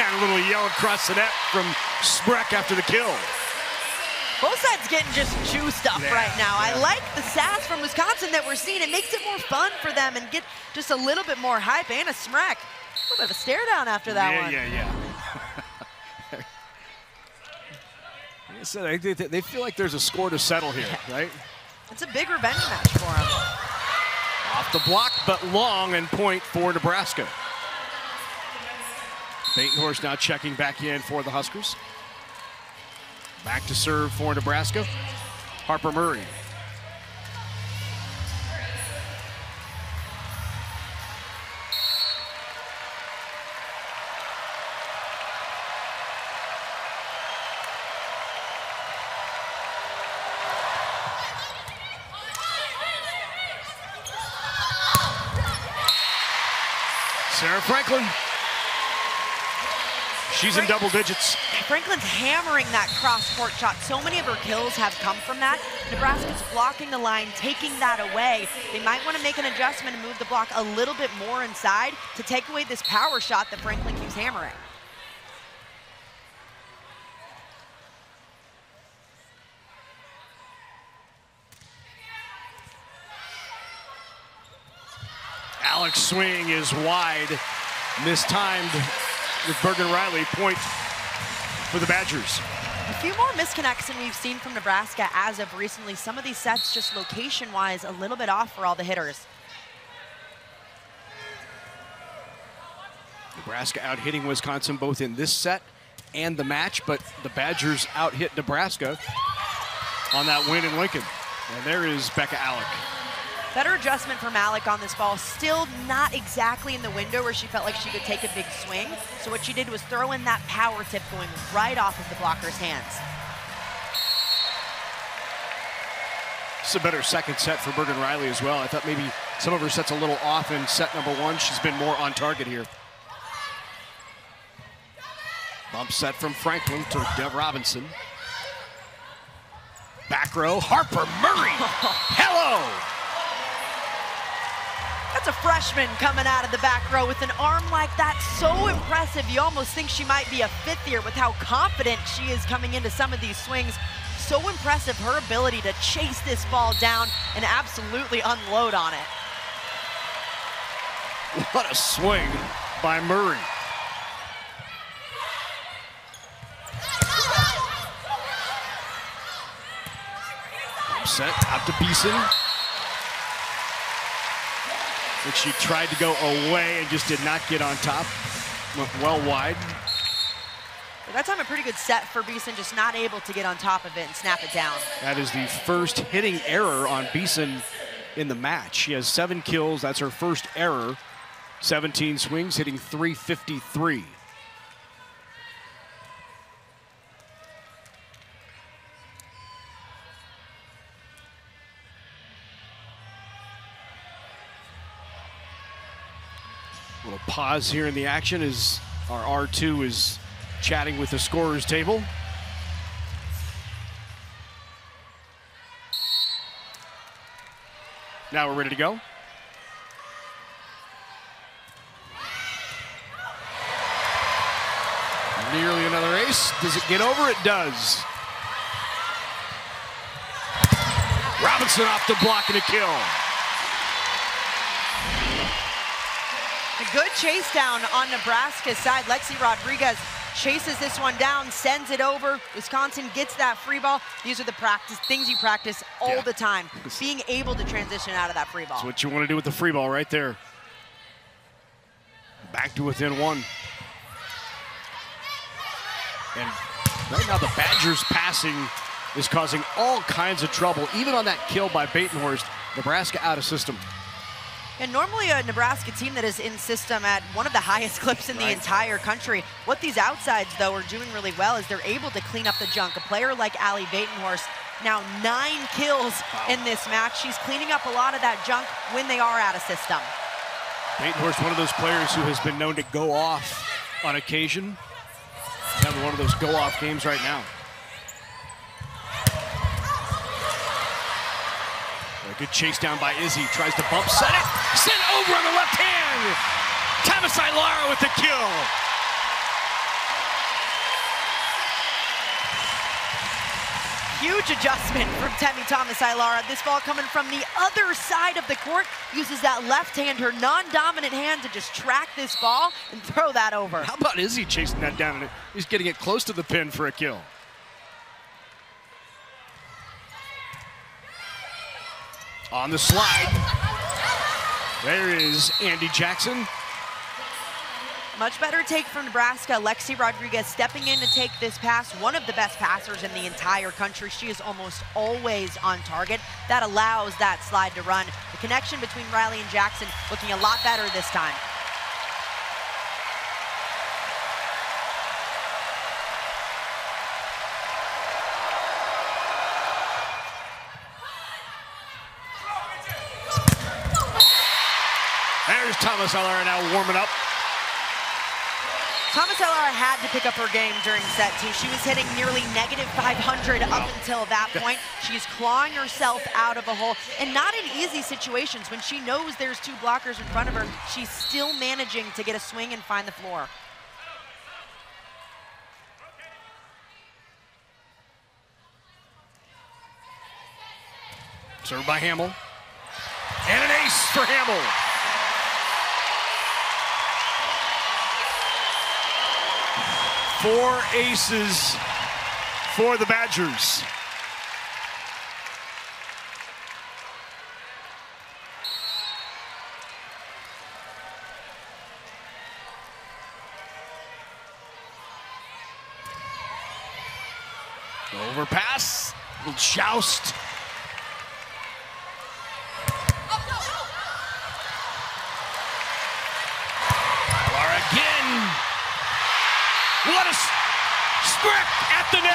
A little yell across the net from Smrek after the kill. Both sides getting just juiced up right now. I like the sass from Wisconsin that we're seeing. It makes it more fun for them and get just a little bit more hype. Anna Smrek, a little bit of a stare down after that one. Yeah. Like I said, they feel like there's a score to settle here, right? It's a big revenge match for them. Off the block, but long, and point for Nebraska. Batenhorst now checking back in for the Huskers. Back to serve for Nebraska. Harper Murray. Sarah Franklin. She's in double digits. Franklin's hammering that cross-court shot. So many of her kills have come from that. Nebraska's blocking the line, taking that away. They might want to make an adjustment and move the block a little bit more inside to take away this power shot that Franklin keeps hammering. Alec's swing is wide, mistimed with Bergen Riley. Point for the Badgers. A few more misconnects than we've seen from Nebraska as of recently. Some of these sets just location-wise a little bit off for all the hitters. Nebraska out hitting Wisconsin both in this set and the match, but the Badgers out hit Nebraska on that win in Lincoln. And there is Becca Alec. Better adjustment from Alec on this ball. Still not exactly in the window where she felt like she could take a big swing. So what she did was throw in that power tip going right off of the blocker's hands. It's a better second set for Bergen Riley as well. I thought maybe some of her sets a little off in set #1. She's been more on target here. Bump set from Franklin to Dev Robinson. Back row, Harper Murray. Hello! That's a freshman coming out of the back row with an arm like that. So impressive. You almost think she might be a fifth year with how confident she is coming into some of these swings. So impressive, her ability to chase this ball down and absolutely unload on it. What a swing by Murray. Set out to Beeson. And she tried to go away and just did not get on top. Went well wide. That's on a pretty good set for Beeson, just not able to get on top of it and snap it down. That is the first hitting error on Beeson in the match. She has 7 kills. That's her first error. 17 swings, hitting .353. A little pause here in the action as our R2 is chatting with the scorer's table. Now we're ready to go. Nearly another ace. Does it get over? It does. Robinson off the block and a kill. A good chase down on Nebraska's side. Lexi Rodriguez chases this one down, sends it over. Wisconsin gets that free ball. These are the things you practice all the time. Being able to transition out of that free ball. That's what you want to do with the free ball right there. Back to within one. And right now the Badgers passing is causing all kinds of trouble. Even on that kill by Batenhorst, Nebraska out of system. And normally a Nebraska team that is in system at one of the highest clips in the entire country. What these outsides, though, are doing really well is they're able to clean up the junk. A player like Allie Batenhorst, now 9 kills in this match. She's cleaning up a lot of that junk when they are out of system. Batenhorst, one of those players who has been known to go off on occasion. Having one of those go-off games right now. A good chase down by Izzy. Tries to bump, set it, sent over on the left hand. Thomas-Ailara with the kill. Huge adjustment from Timmy Thomas-Ailara. This ball coming from the other side of the court. Uses that left hand, her non-dominant hand, to just track this ball and throw that over. How about Izzy chasing that down? And he's getting it close to the pin for a kill. On the slide. There is Andi Jackson. Much better take from Nebraska. Lexi Rodriguez stepping in to take this pass. One of the best passers in the entire country. She is almost always on target. That allows that slide to run. The connection between Riley and Jackson looking a lot better this time. There's Thomas-Ailara now warming up. Thomas-Ailara had to pick up her game during set two. She was hitting nearly -500 up until that point. She's clawing herself out of a hole, and not in easy situations. When she knows there's 2 blockers in front of her, she's still managing to get a swing and find the floor. Served by Hamill. And an ace for Hamill. Four aces for the Badgers. Overpass, little joust. What a Smrek at the net.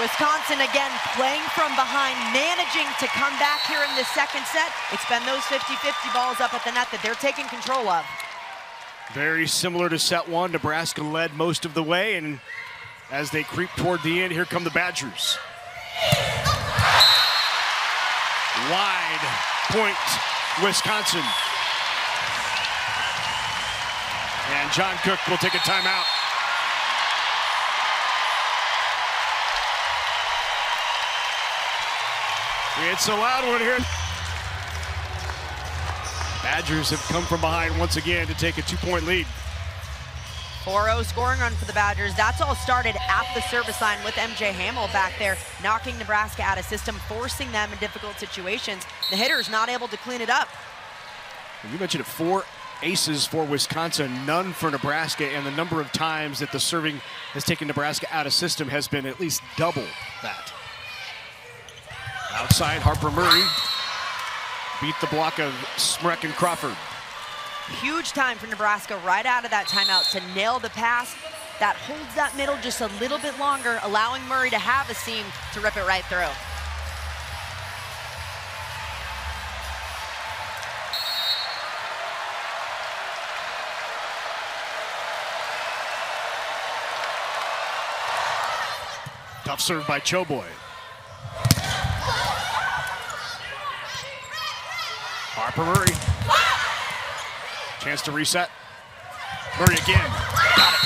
Wisconsin again playing from behind, managing to come back here in the second set. It's been those 50-50 balls up at the net that they're taking control of. Very similar to set one. Nebraska led most of the way, and as they creep toward the end, here come the Badgers. Wide point, Wisconsin. And John Cook will take a timeout. It's a loud one here. Badgers have come from behind once again to take a 2-point lead. 4-0 scoring run for the Badgers. That's all started at the service line with MJ Hamill back there, knocking Nebraska out of system, forcing them in difficult situations. The hitter's not able to clean it up. You mentioned it, 4 aces for Wisconsin, none for Nebraska, and the number of times that the serving has taken Nebraska out of system has been at least double that. Outside, Harper Murray beat the block of Smrek and Crawford. Huge time for Nebraska right out of that timeout to nail the pass, That holds that middle just a little bit longer, allowing Murray to have a seam to rip it right through. Tough serve by Choboy. Harper Murray. Chance to reset. Murray again. Got it.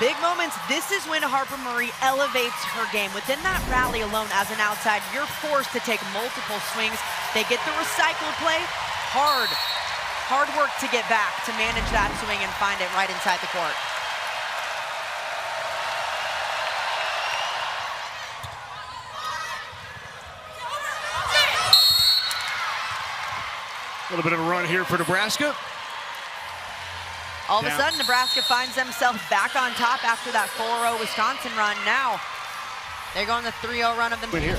Big moments. This is when Harper Murray elevates her game. Within that rally alone as an outside, you're forced to take multiple swings. They get the recycle play. Hard work to get back to manage that swing and find it right inside the court. A little bit of a run here for Nebraska. All of a sudden, Nebraska finds themselves back on top after that 4-0 Wisconsin run. Now, they're going the 3-0 run of them. Here.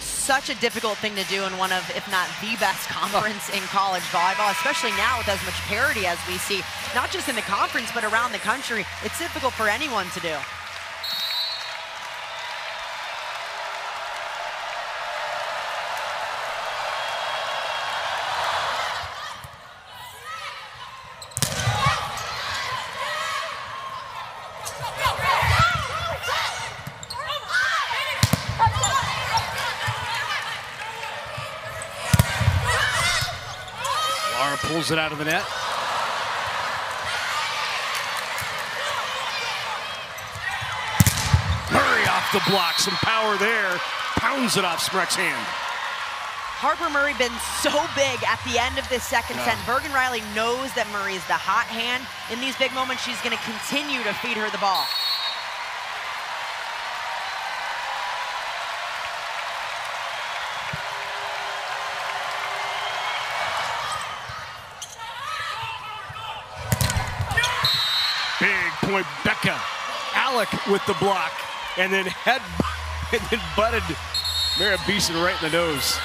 Such a difficult thing to do in one of, if not the best conference in college volleyball, especially now with as much parity as we see, not just in the conference, but around the country. It's difficult for anyone to do. Pulls it out of the net. Murray off the block, some power there. Pounds it off Smrek's hand. Harper Murray been so big at the end of this second set. Bergen Riley knows that Murray is the hot hand. In these big moments, she's gonna continue to feed her the ball. Rebecca Alec with the block, and then butted Merritt Beeson right in the nose.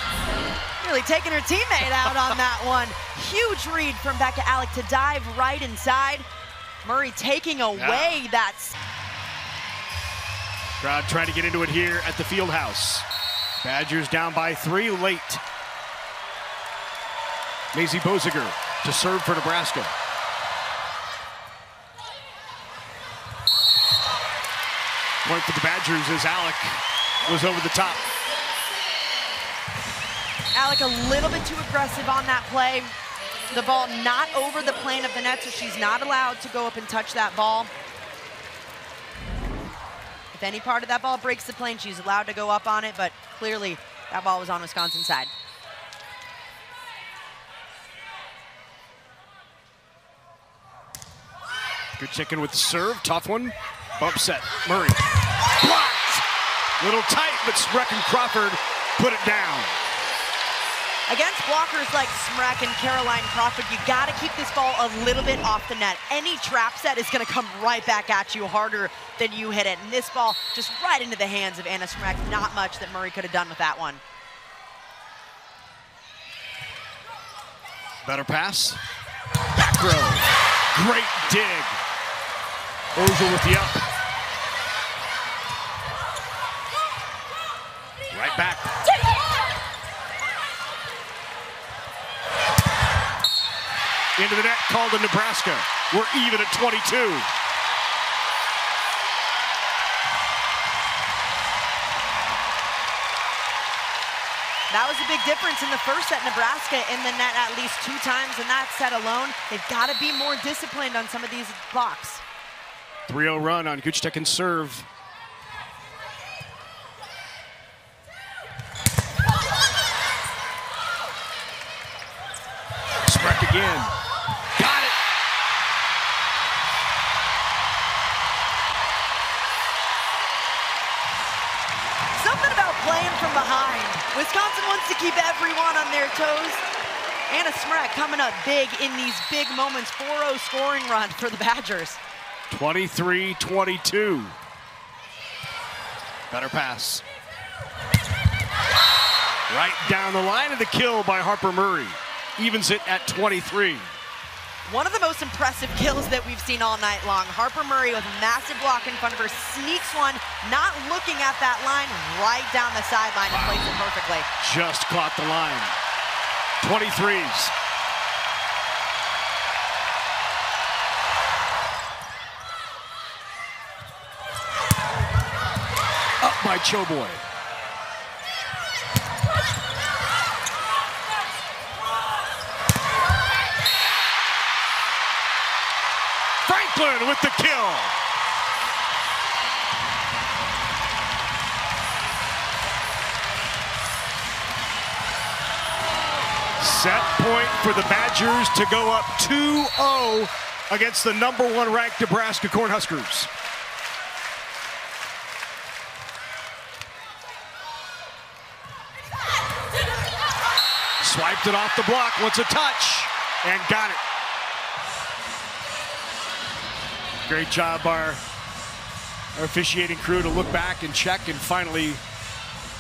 Really taking her teammate out on that one. Huge read from Becca Alec to dive right inside. Murray taking away that. Crowd trying to get into it here at the field house. Badgers down by 3 late. Maisie Boesiger to serve for Nebraska. Point for the Badgers as Alec was over the top. Alec a little bit too aggressive on that play. The ball not over the plane of the net, so she's not allowed to go up and touch that ball. If any part of that ball breaks the plane, she's allowed to go up on it, but clearly that ball was on Wisconsin's side. Good chicken with the serve, tough one. Bump set, Murray. Blocked! Little tight, but Smrek and Crawford put it down. Against blockers like Smrek and Caroline Crawford, you gotta keep this ball a little bit off the net. Any trap set is gonna come right back at you harder than you hit it. And this ball just right into the hands of Anna Smrek. Not much that Murray could have done with that one. Better pass. Back row. Great dig. Orgel with the up. Right back. Into the net, called in Nebraska. We're even at 22. That was a big difference in the first set. Nebraska in the net at least 2 times in that set alone. They've got to be more disciplined on some of these blocks. 3-0 run on Guchtekin's serve. Smrek again. Got it. Something about playing from behind. Wisconsin wants to keep everyone on their toes. Anna Smrek coming up big in these big moments. 4-0 scoring run for the Badgers. 23-22. Better pass. Right down the line of the kill by Harper Murray. Evens it at 23. One of the most impressive kills that we've seen all night long. Harper Murray with a massive block in front of her, sneaks one, not looking at that line, right down the sideline and plays it perfectly. Just caught the line. 23s. Up by Choboy. With the kill. Set point for the Badgers to go up 2-0 against the #1 ranked Nebraska Cornhuskers. Swiped it off the block, wants a touch, and got it. Great job by our officiating crew to look back and check, and finally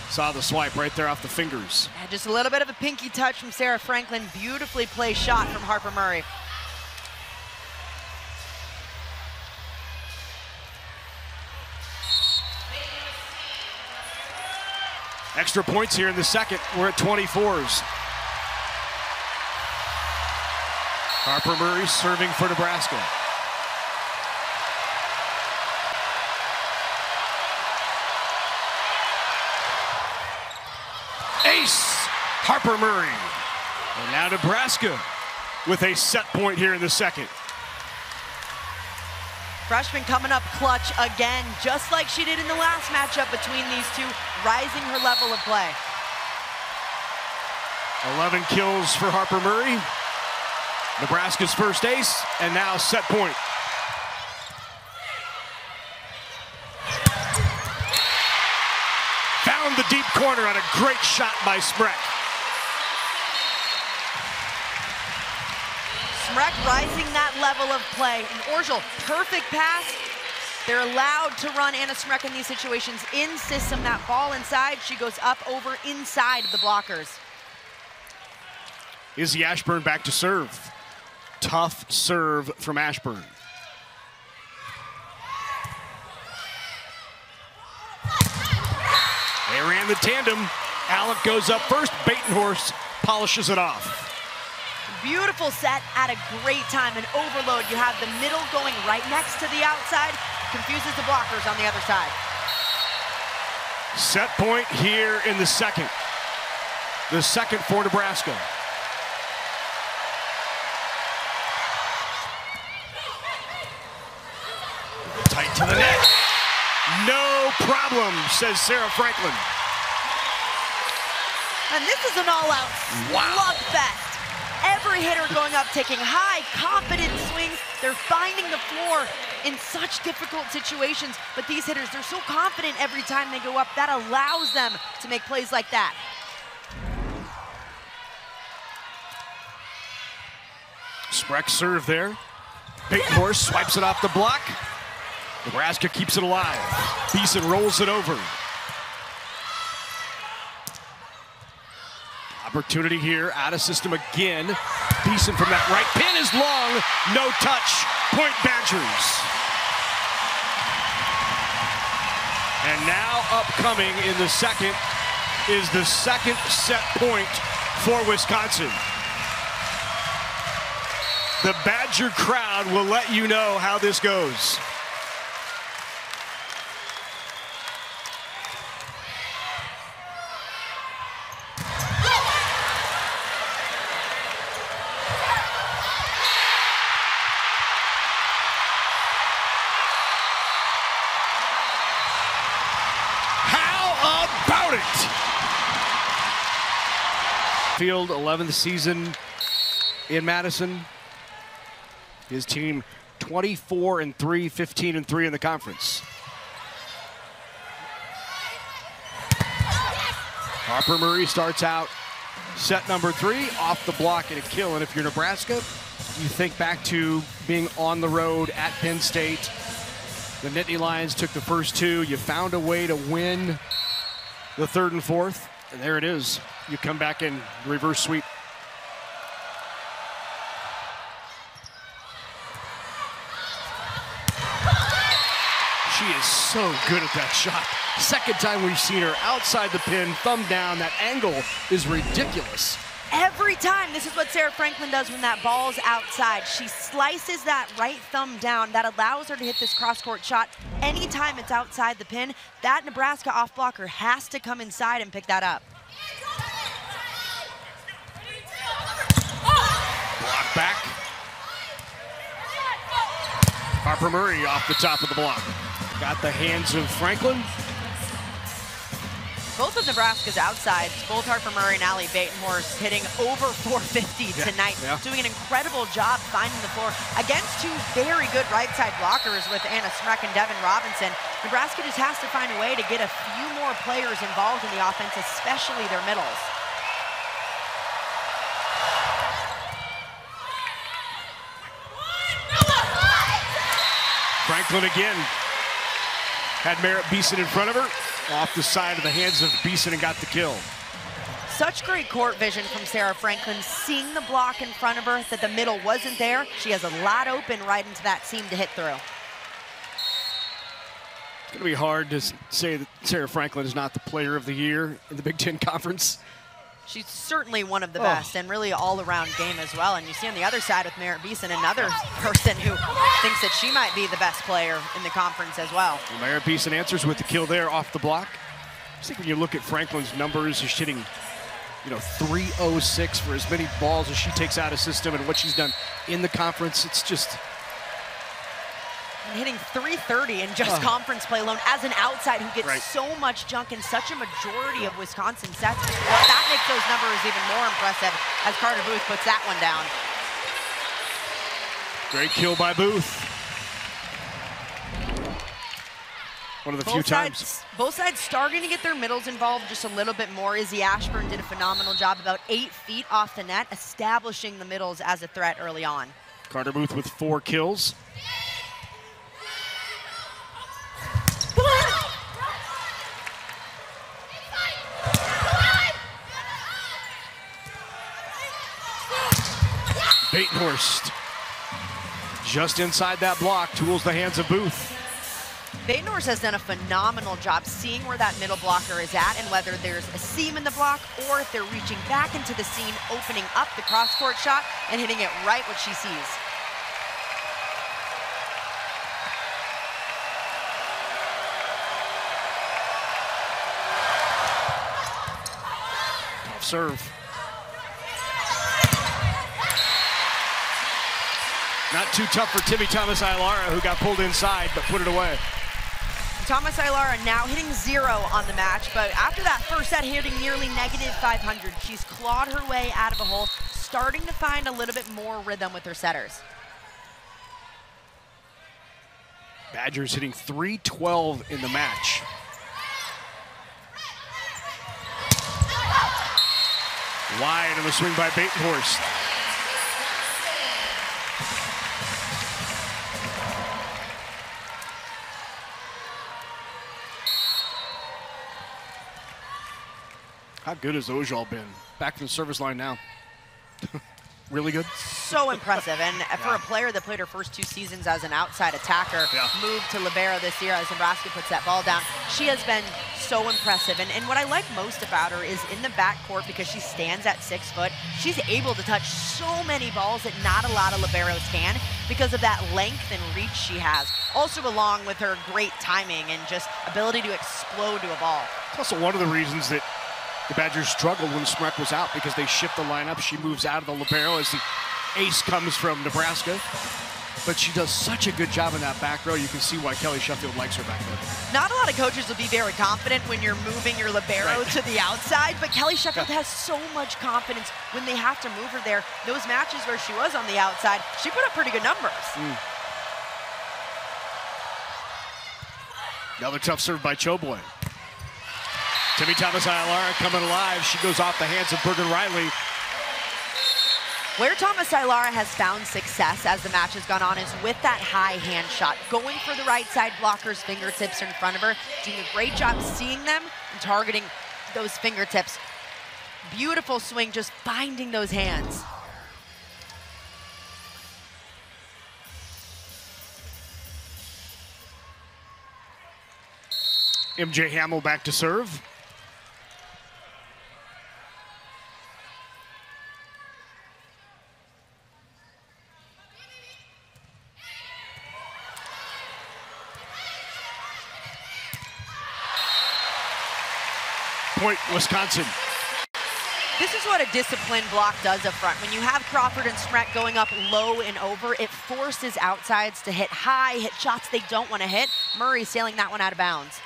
saw the swipe right there off the fingers. And just a little bit of a pinky touch from Sarah Franklin. Beautifully played shot from Harper Murray. Extra points here in the second. We're at 24s. Harper Murray serving for Nebraska. Harper Murray, and now Nebraska with a set point here in the second. Freshman coming up clutch again, just like she did in the last matchup between these two, rising her level of play. 11 kills for Harper Murray, Nebraska's first ace, and now set point. Found the deep corner on a great shot by Smrek. Smrek rising that level of play. And Orgel, perfect pass. They're allowed to run Anna Smrek in these situations in system. That ball inside, she goes up over inside the blockers. Izzy Ashburn back to serve. Tough serve from Ashburn. They ran the tandem. Alec goes up first. Batenhorst polishes it off. Beautiful set at a great time, an overload. You have the middle going right next to the outside, confuses the blockers on the other side. Set point here in the second. The second for Nebraska. Tight to the net. No problem, says Sarah Franklin. And this is an all-out slug fest. Every hitter going up, taking high, confident swings. They're finding the floor in such difficult situations. But these hitters, they're so confident every time they go up. That allows them to make plays like that. Smrek serve there. Batenhorst swipes it off the block. Nebraska keeps it alive. Beeson rolls it over. Opportunity here, out of system again. Beeson from that right, pin is long, no touch, point Badgers. And now upcoming in the second is the second set point for Wisconsin. The Badger crowd will let you know how this goes. Field, 11th season in Madison. His team 24-3, 15-3 in the conference. Harper Murray starts out set number 3, off the block and a kill. And if you're Nebraska, you think back to being on the road at Penn State. The Nittany Lions took the first two. You found a way to win the third and fourth. And there it is. You come back in reverse sweep. she is so good at that shot. Second time we've seen her outside the pin, thumb down. That angle is ridiculous. Every time, this is what Sarah Franklin does when that ball's outside. She slices that right thumb down. That allows her to hit this cross-court shot anytime it's outside the pin. That Nebraska off-blocker has to come inside and pick that up. Block back. Harper Murray off the top of the block. Got the hands of Franklin. Both of Nebraska's outsides, both Harper Murray and Allie Batenhorst, hitting over 450 tonight, doing an incredible job finding the floor against two very good right side blockers with Anna Smrek and Dev Robinson. Nebraska just has to find a way to get a few more players involved in the offense, especially their middles. Franklin again had Merritt Beeson in front of her. Off the side of the hands of Beeson and got the kill. Such great court vision from Sarah Franklin, seeing the block in front of her that the middle wasn't there. She has a lot open right into that seam to hit through. It's gonna be hard to say that Sarah Franklin is not the player of the year in the Big Ten Conference. She's certainly one of the best, and really all-around game as well. And you see on the other side with Merritt Beeson, another person who thinks that she might be the best player in the conference as well. And Merritt Beeson answers with the kill there off the block. I think when you look at Franklin's numbers, she's hitting, you know, 306 for as many balls as she takes out of system and what she's done in the conference. It's just... and hitting 330 in just conference play alone as an outside who gets so much junk in such a majority of Wisconsin sets. Well, that makes those numbers even more impressive as Carter Booth puts that one down. Great kill by Booth. One of the few times. Both sides starting to get their middles involved just a little bit more. Izzy Ashburn did a phenomenal job, about 8 feet off the net, establishing the middles as a threat early on. Carter Booth with 4 kills. Batenhorst just inside that block, tools the hands of Booth. Batenhorst has done a phenomenal job seeing where that middle blocker is at and whether there's a seam in the block or if they're reaching back into the seam, opening up the cross-court shot and hitting it right what she sees. Serve. Not too tough for Timmy Thomas-Ailara, who got pulled inside but put it away. Thomas-Ailara now hitting 0 on the match, but after that first set hitting nearly -500, she's clawed her way out of a hole, starting to find a little bit more rhythm with her setters. Badgers hitting 312 in the match. Wide on the swing by Batenhorst. How good has Orgel been? Back from the service line now. Really good? So impressive. And for a player that played her first 2 seasons as an outside attacker, moved to libero this year as Nebraska puts that ball down, she has been so impressive. And what I like most about her is in the backcourt, because she stands at 6 foot, she's able to touch so many balls that not a lot of liberos can because of that length and reach she has. Also along with her great timing and just ability to explode to a ball. It's also one of the reasons that the Badgers struggled when Smrek was out, because they shift the lineup. She moves out of the libero as the ace comes from Nebraska. But she does such a good job in that back row. You can see why Kelly Sheffield likes her back there. Not a lot of coaches will be very confident when you're moving your libero to the outside, but Kelly Sheffield has so much confidence when they have to move her there. Those matches where she was on the outside, she put up pretty good numbers. Another tough serve by Choboy. Timmy Thomas-Ailara coming alive. She goes off the hands of Bergen Riley. Where Thomas-Ailara has found success as the match has gone on is with that high hand shot, going for the right side blockers, fingertips in front of her, doing a great job seeing them and targeting those fingertips. Beautiful swing, just finding those hands. MJ Hamill back to serve. Point, Wisconsin. This is what a disciplined block does up front. When you have Crawford and Smrek going up low and over, it forces outsides to hit high, hit shots they don't want to hit. Murray sailing that one out of bounds.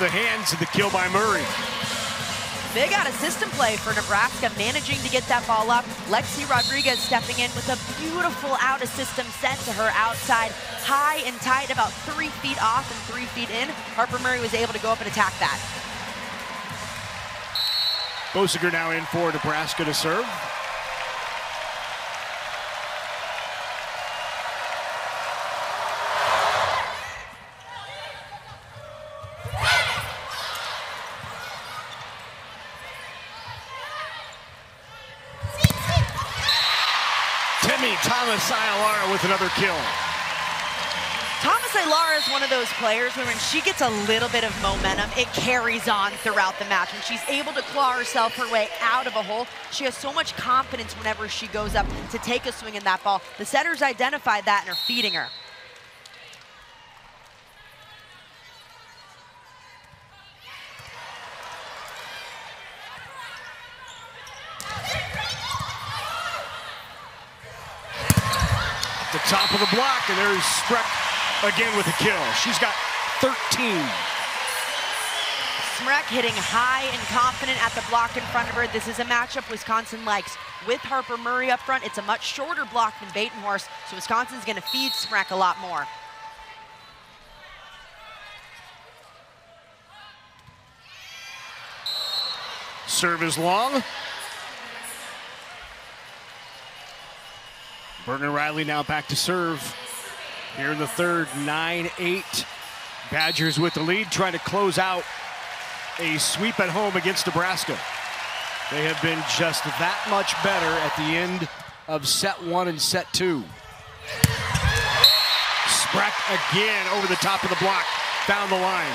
The hands of the kill by Murray. Big out of system play for Nebraska, managing to get that ball up. Lexi Rodriguez stepping in with a beautiful out of system sent to her outside, high and tight, about 3 feet off and 3 feet in. Harper Murray was able to go up and attack that. Boesiger now in for Nebraska to serve. Timmy Thomas-Ailara with another kill. Thomas-Ailara is one of those players where when she gets a little bit of momentum, it carries on throughout the match. When she's able to claw herself her way out of a hole, she has so much confidence whenever she goes up to take a swing in that ball. The setters identified that and are feeding her. The top of the block, and there's Smrek again with a kill. She's got 13. Smrek hitting high and confident at the block in front of her. This is a matchup Wisconsin likes. With Harper Murray up front, it's a much shorter block than Batenhorst, so Wisconsin's gonna feed Smrek a lot more. Serve is long. Bergen Riley now back to serve here in the third, 9-8. Badgers with the lead, trying to close out a sweep at home against Nebraska. They have been just that much better at the end of set one and set two. Smrek again over the top of the block, down the line.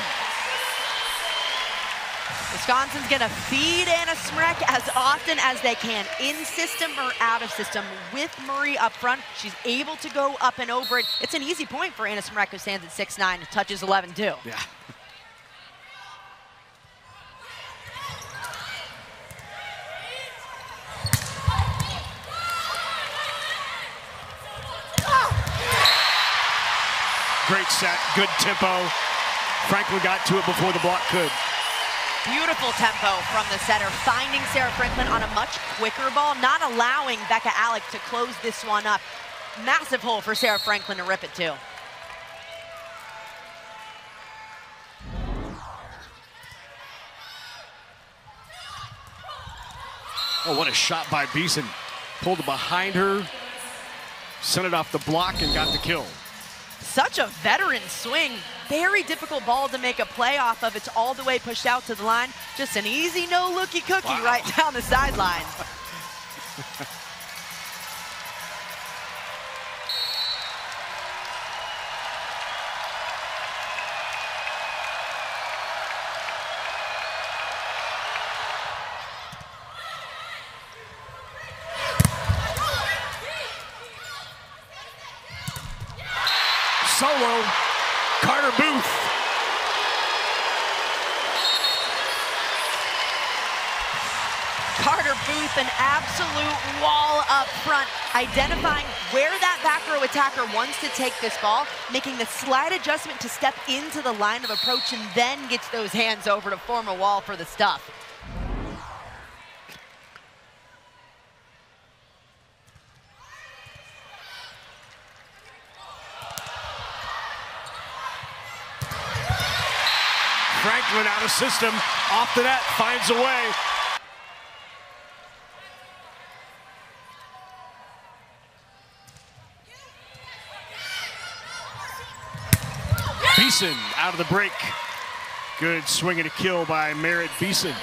Wisconsin's gonna feed Anna Smrek as often as they can, in system or out of system. With Murray up front, she's able to go up and over it. It's an easy point for Anna Smrek, who stands at 6'9", touches 11 too. Yeah. Great set, good tempo. Franklin got to it before the block could. Beautiful tempo from the setter, finding Sarah Franklin on a much quicker ball, not allowing Becca Alec to close this one up. Massive hole for Sarah Franklin to rip it to. Oh, what a shot by Beeson. Pulled it behind her, sent it off the block, and got the kill. Such a veteran swing. Very difficult ball to make a play off of. It's all the way pushed out to the line. Just an easy no-looky cookie right down the sideline. Solo, Carter Booth. Carter Booth, an absolute wall up front, identifying where that back row attacker wants to take this ball, making the slight adjustment to step into the line of approach and then gets those hands over to form a wall for the stuff. Franklin out of system, off the net, finds a way. Beeson out of the break. Good swing and a kill by Merritt Beeson.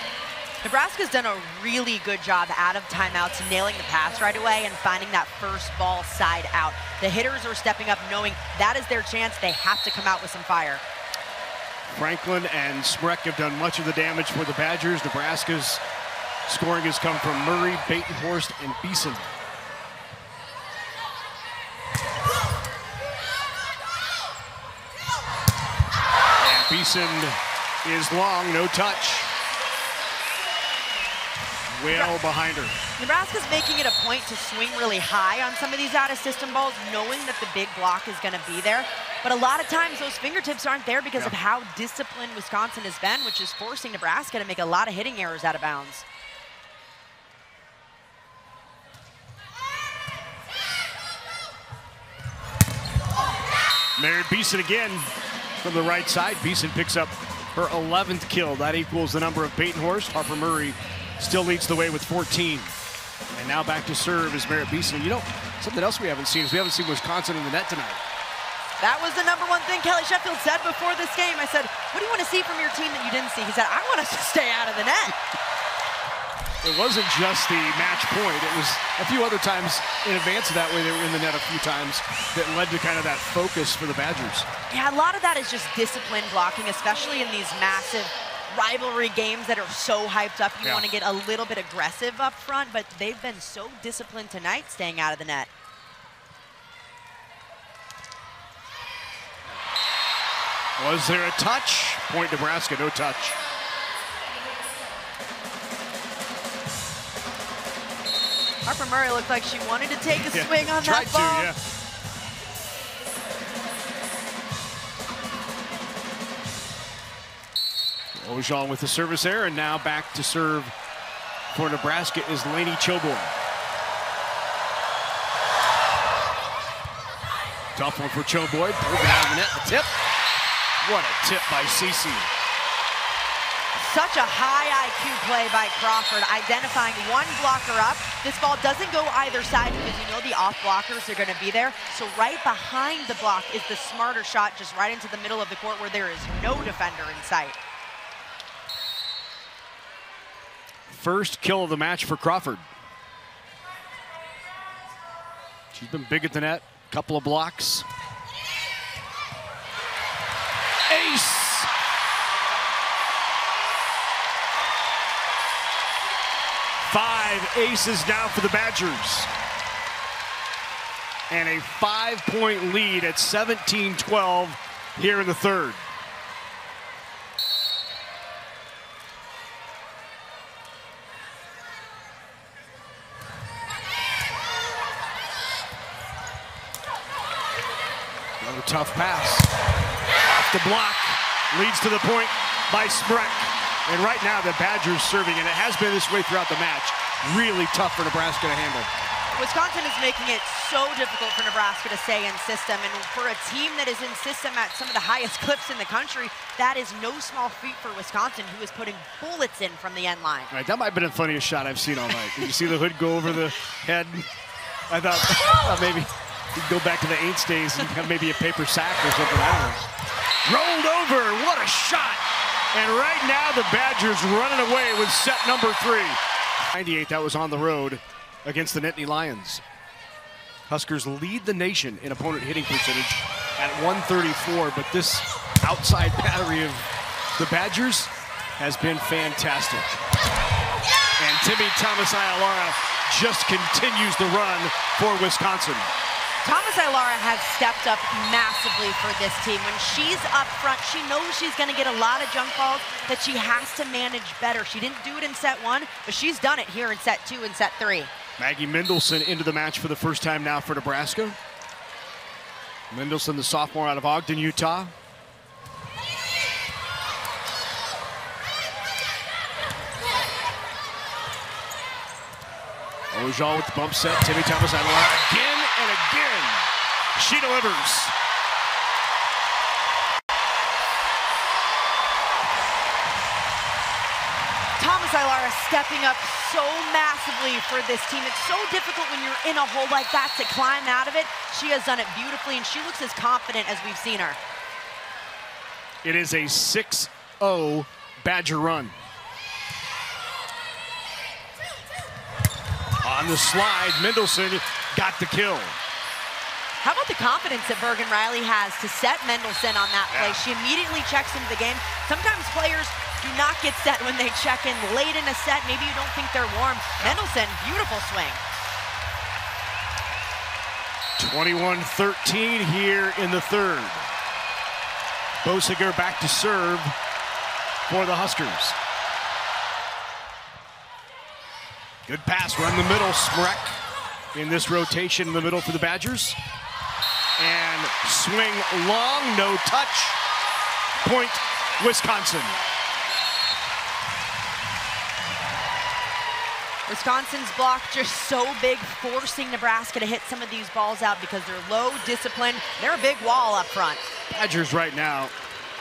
Nebraska's done a really good job out of timeouts, nailing the pass right away and finding that first ball side out. The hitters are stepping up knowing that is their chance. They have to come out with some fire. Franklin and Smrek have done much of the damage for the Badgers. Nebraska's scoring has come from Murray, Batenhorst, and Beeson. And Beeson is long, no touch. Well behind her. Nebraska's making it a point to swing really high on some of these out-of-system balls, knowing that the big block is going to be there. But a lot of times those fingertips aren't there because of how disciplined Wisconsin has been, which is forcing Nebraska to make a lot of hitting errors out of bounds. Merritt Beeson again from the right side. Beeson picks up her 11th kill. That equals the number of Batenhorst. Harper Murray still leads the way with 14. And now back to serve is Merritt Beeson. You know, something else we haven't seen is we haven't seen Wisconsin in the net tonight. That was the number one thing Kelly Sheffield said before this game. I said, what do you want to see from your team that you didn't see? He said, I want us to stay out of the net. It wasn't just the match point. It was a few other times in advance of that way they were in the net a few times that led to kind of that focus for the Badgers. Yeah, a lot of that is just discipline blocking, especially in these massive rivalry games that are so hyped up. You want to get a little bit aggressive up front, but they've been so disciplined tonight staying out of the net. Was there a touch? Point Nebraska, no touch. Harper Murray looked like she wanted to take a swing on that ball. Tried to, Ojean with the service error, and now back to serve for Nebraska is Lanny Choboy. Tough one for Choboy, pulled it out of the net, the tip. What a tip by Cece. Such a high IQ play by Crawford, identifying one blocker up. This ball doesn't go either side because you know the off blockers are going to be there. So right behind the block is the smarter shot, just right into the middle of the court where there is no defender in sight. First kill of the match for Crawford. She's been big at the net, a couple of blocks. Ace! Five aces now for the Badgers. And a 5-point lead at 17-12 here in the third. Another tough pass. Off the block, leads to the point by Smrek. And right now the Badgers serving, and it has been this way throughout the match. Really tough for Nebraska to handle. Wisconsin is making it so difficult for Nebraska to stay in system, and for a team that is in system at some of the highest clips in the country, that is no small feat for Wisconsin, who is putting bullets in from the end line. All right, that might have been the funniest shot I've seen all night. Did you see the hood go over the head? I thought maybe you can go back to the Aints days and have maybe a paper sack or something. I don't know. Rolled over, what a shot. And right now the Badgers running away with set number 3. 98, that was on the road against the Nittany Lions. Huskers lead the nation in opponent hitting percentage at 134, but this outside battery of the Badgers has been fantastic. And Timmy Thomas-Ailara just continues the run for Wisconsin. Thomas-Ailara has stepped up massively for this team. When she's up front, she knows she's going to get a lot of jump balls that she has to manage better. She didn't do it in set 1, but she's done it here in set 2 and set 3. Maggie Mendelson into the match for the first time now for Nebraska. Mendelson, the sophomore out of Ogden, Utah. Ojean with the bump set. Timmy Thomas-Ailara again. And again, she delivers. Thomas-Ailara stepping up so massively for this team. It's so difficult when you're in a hole like that to climb out of it. She has done it beautifully, and she looks as confident as we've seen her. It is a 6-0 Badger run. On the slide, Mendelson got the kill. How about the confidence that Bergen Riley has to set Mendelson on that play? Yeah. She immediately checks into the game. Sometimes players do not get set when they check in late in a set. Maybe you don't think they're warm. Yeah. Mendelson, beautiful swing. 21-13 here in the third. Boesiger back to serve for the Huskers. Good pass from the middle. Smrek in this rotation in the middle for the Badgers. And swing long, no touch. Point, Wisconsin. Wisconsin's block just so big, forcing Nebraska to hit some of these balls out because they're low, disciplined. They're a big wall up front. Badgers right now,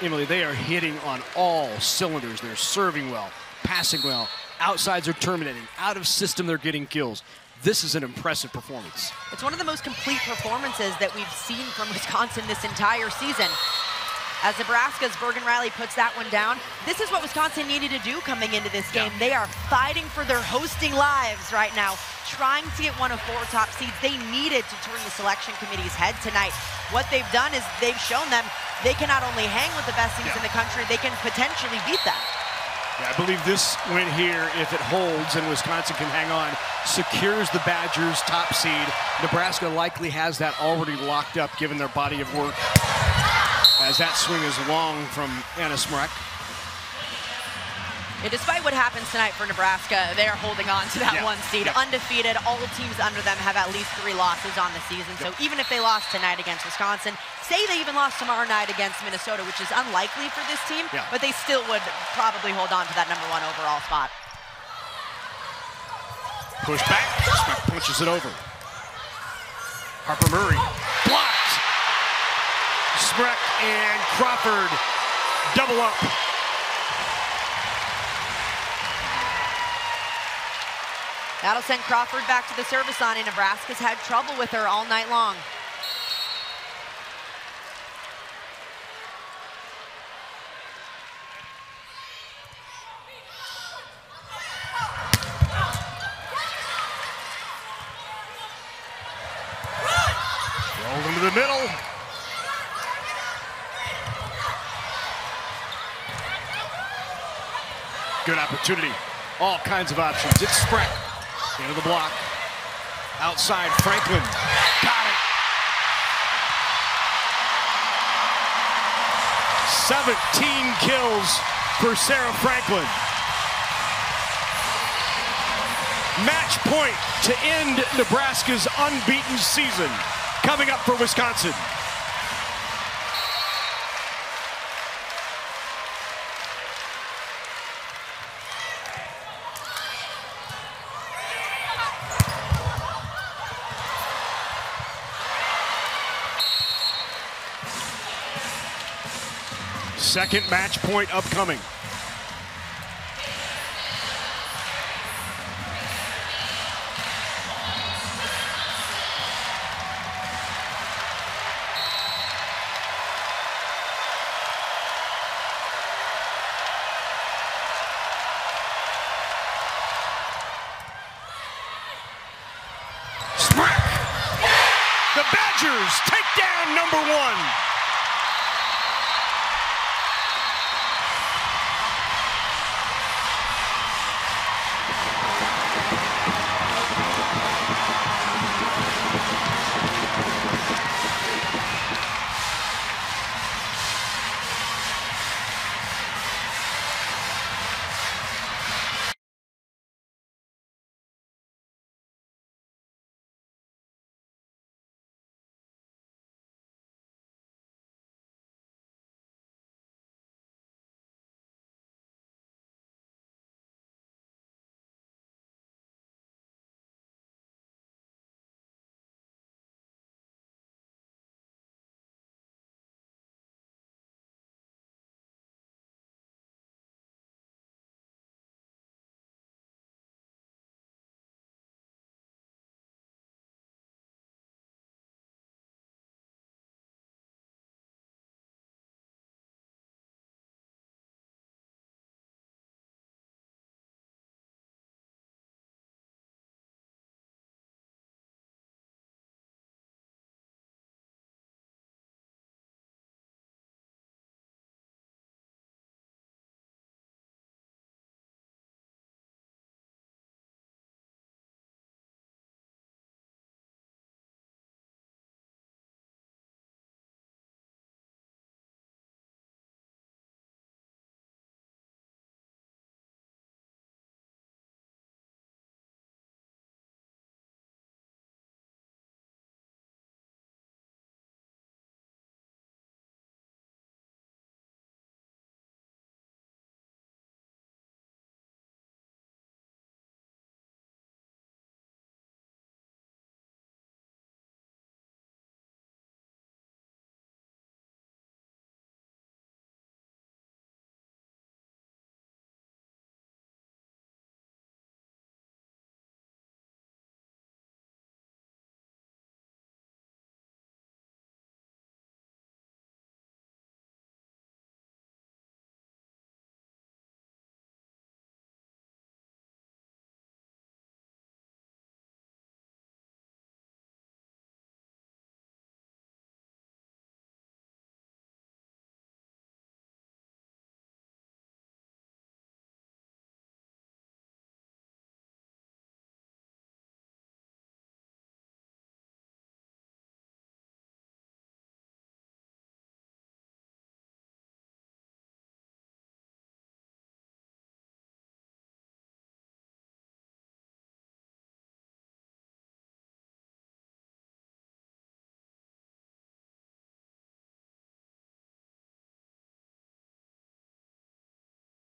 Emily, they are hitting on all cylinders. They're serving well, passing well. Outsides are terminating. Out of system, they're getting kills. This is an impressive performance. It's one of the most complete performances that we've seen from Wisconsin this entire season. As Nebraska's Bergen Riley puts that one down, this is what Wisconsin needed to do coming into this game. Yeah. They are fighting for their hosting lives right now, trying to get one of four top seeds. They needed to turn the selection committee's head tonight. What they've done is they've shown them they can not only hang with the best teams in the country, they can potentially beat them. Yeah, I believe this win here, if it holds and Wisconsin can hang on, secures the Badgers' top seed. Nebraska likely has that already locked up given their body of work, as that swing is long from Anna Smrek. Yeah, despite what happens tonight for Nebraska, they are holding on to that one seed. Undefeated, all teams under them have at least 3 losses on the season. So even if they lost tonight against Wisconsin, say they even lost tomorrow night against Minnesota, which is unlikely for this team, but they still would probably hold on to that number 1 overall spot. Push back, Smrek punches it over. Harper Murray blocked. Smrek and Crawford double up. That'll send Crawford back to the service line, and Nebraska's had trouble with her all night long. Rolled into the middle. Good opportunity. All kinds of options. It's Smrek. Into the block, outside Franklin, got it. 17 kills for Sarah Franklin. Match point to end Nebraska's unbeaten season, coming up for Wisconsin. Second match point upcoming. Smrek! The Badgers take down number 1.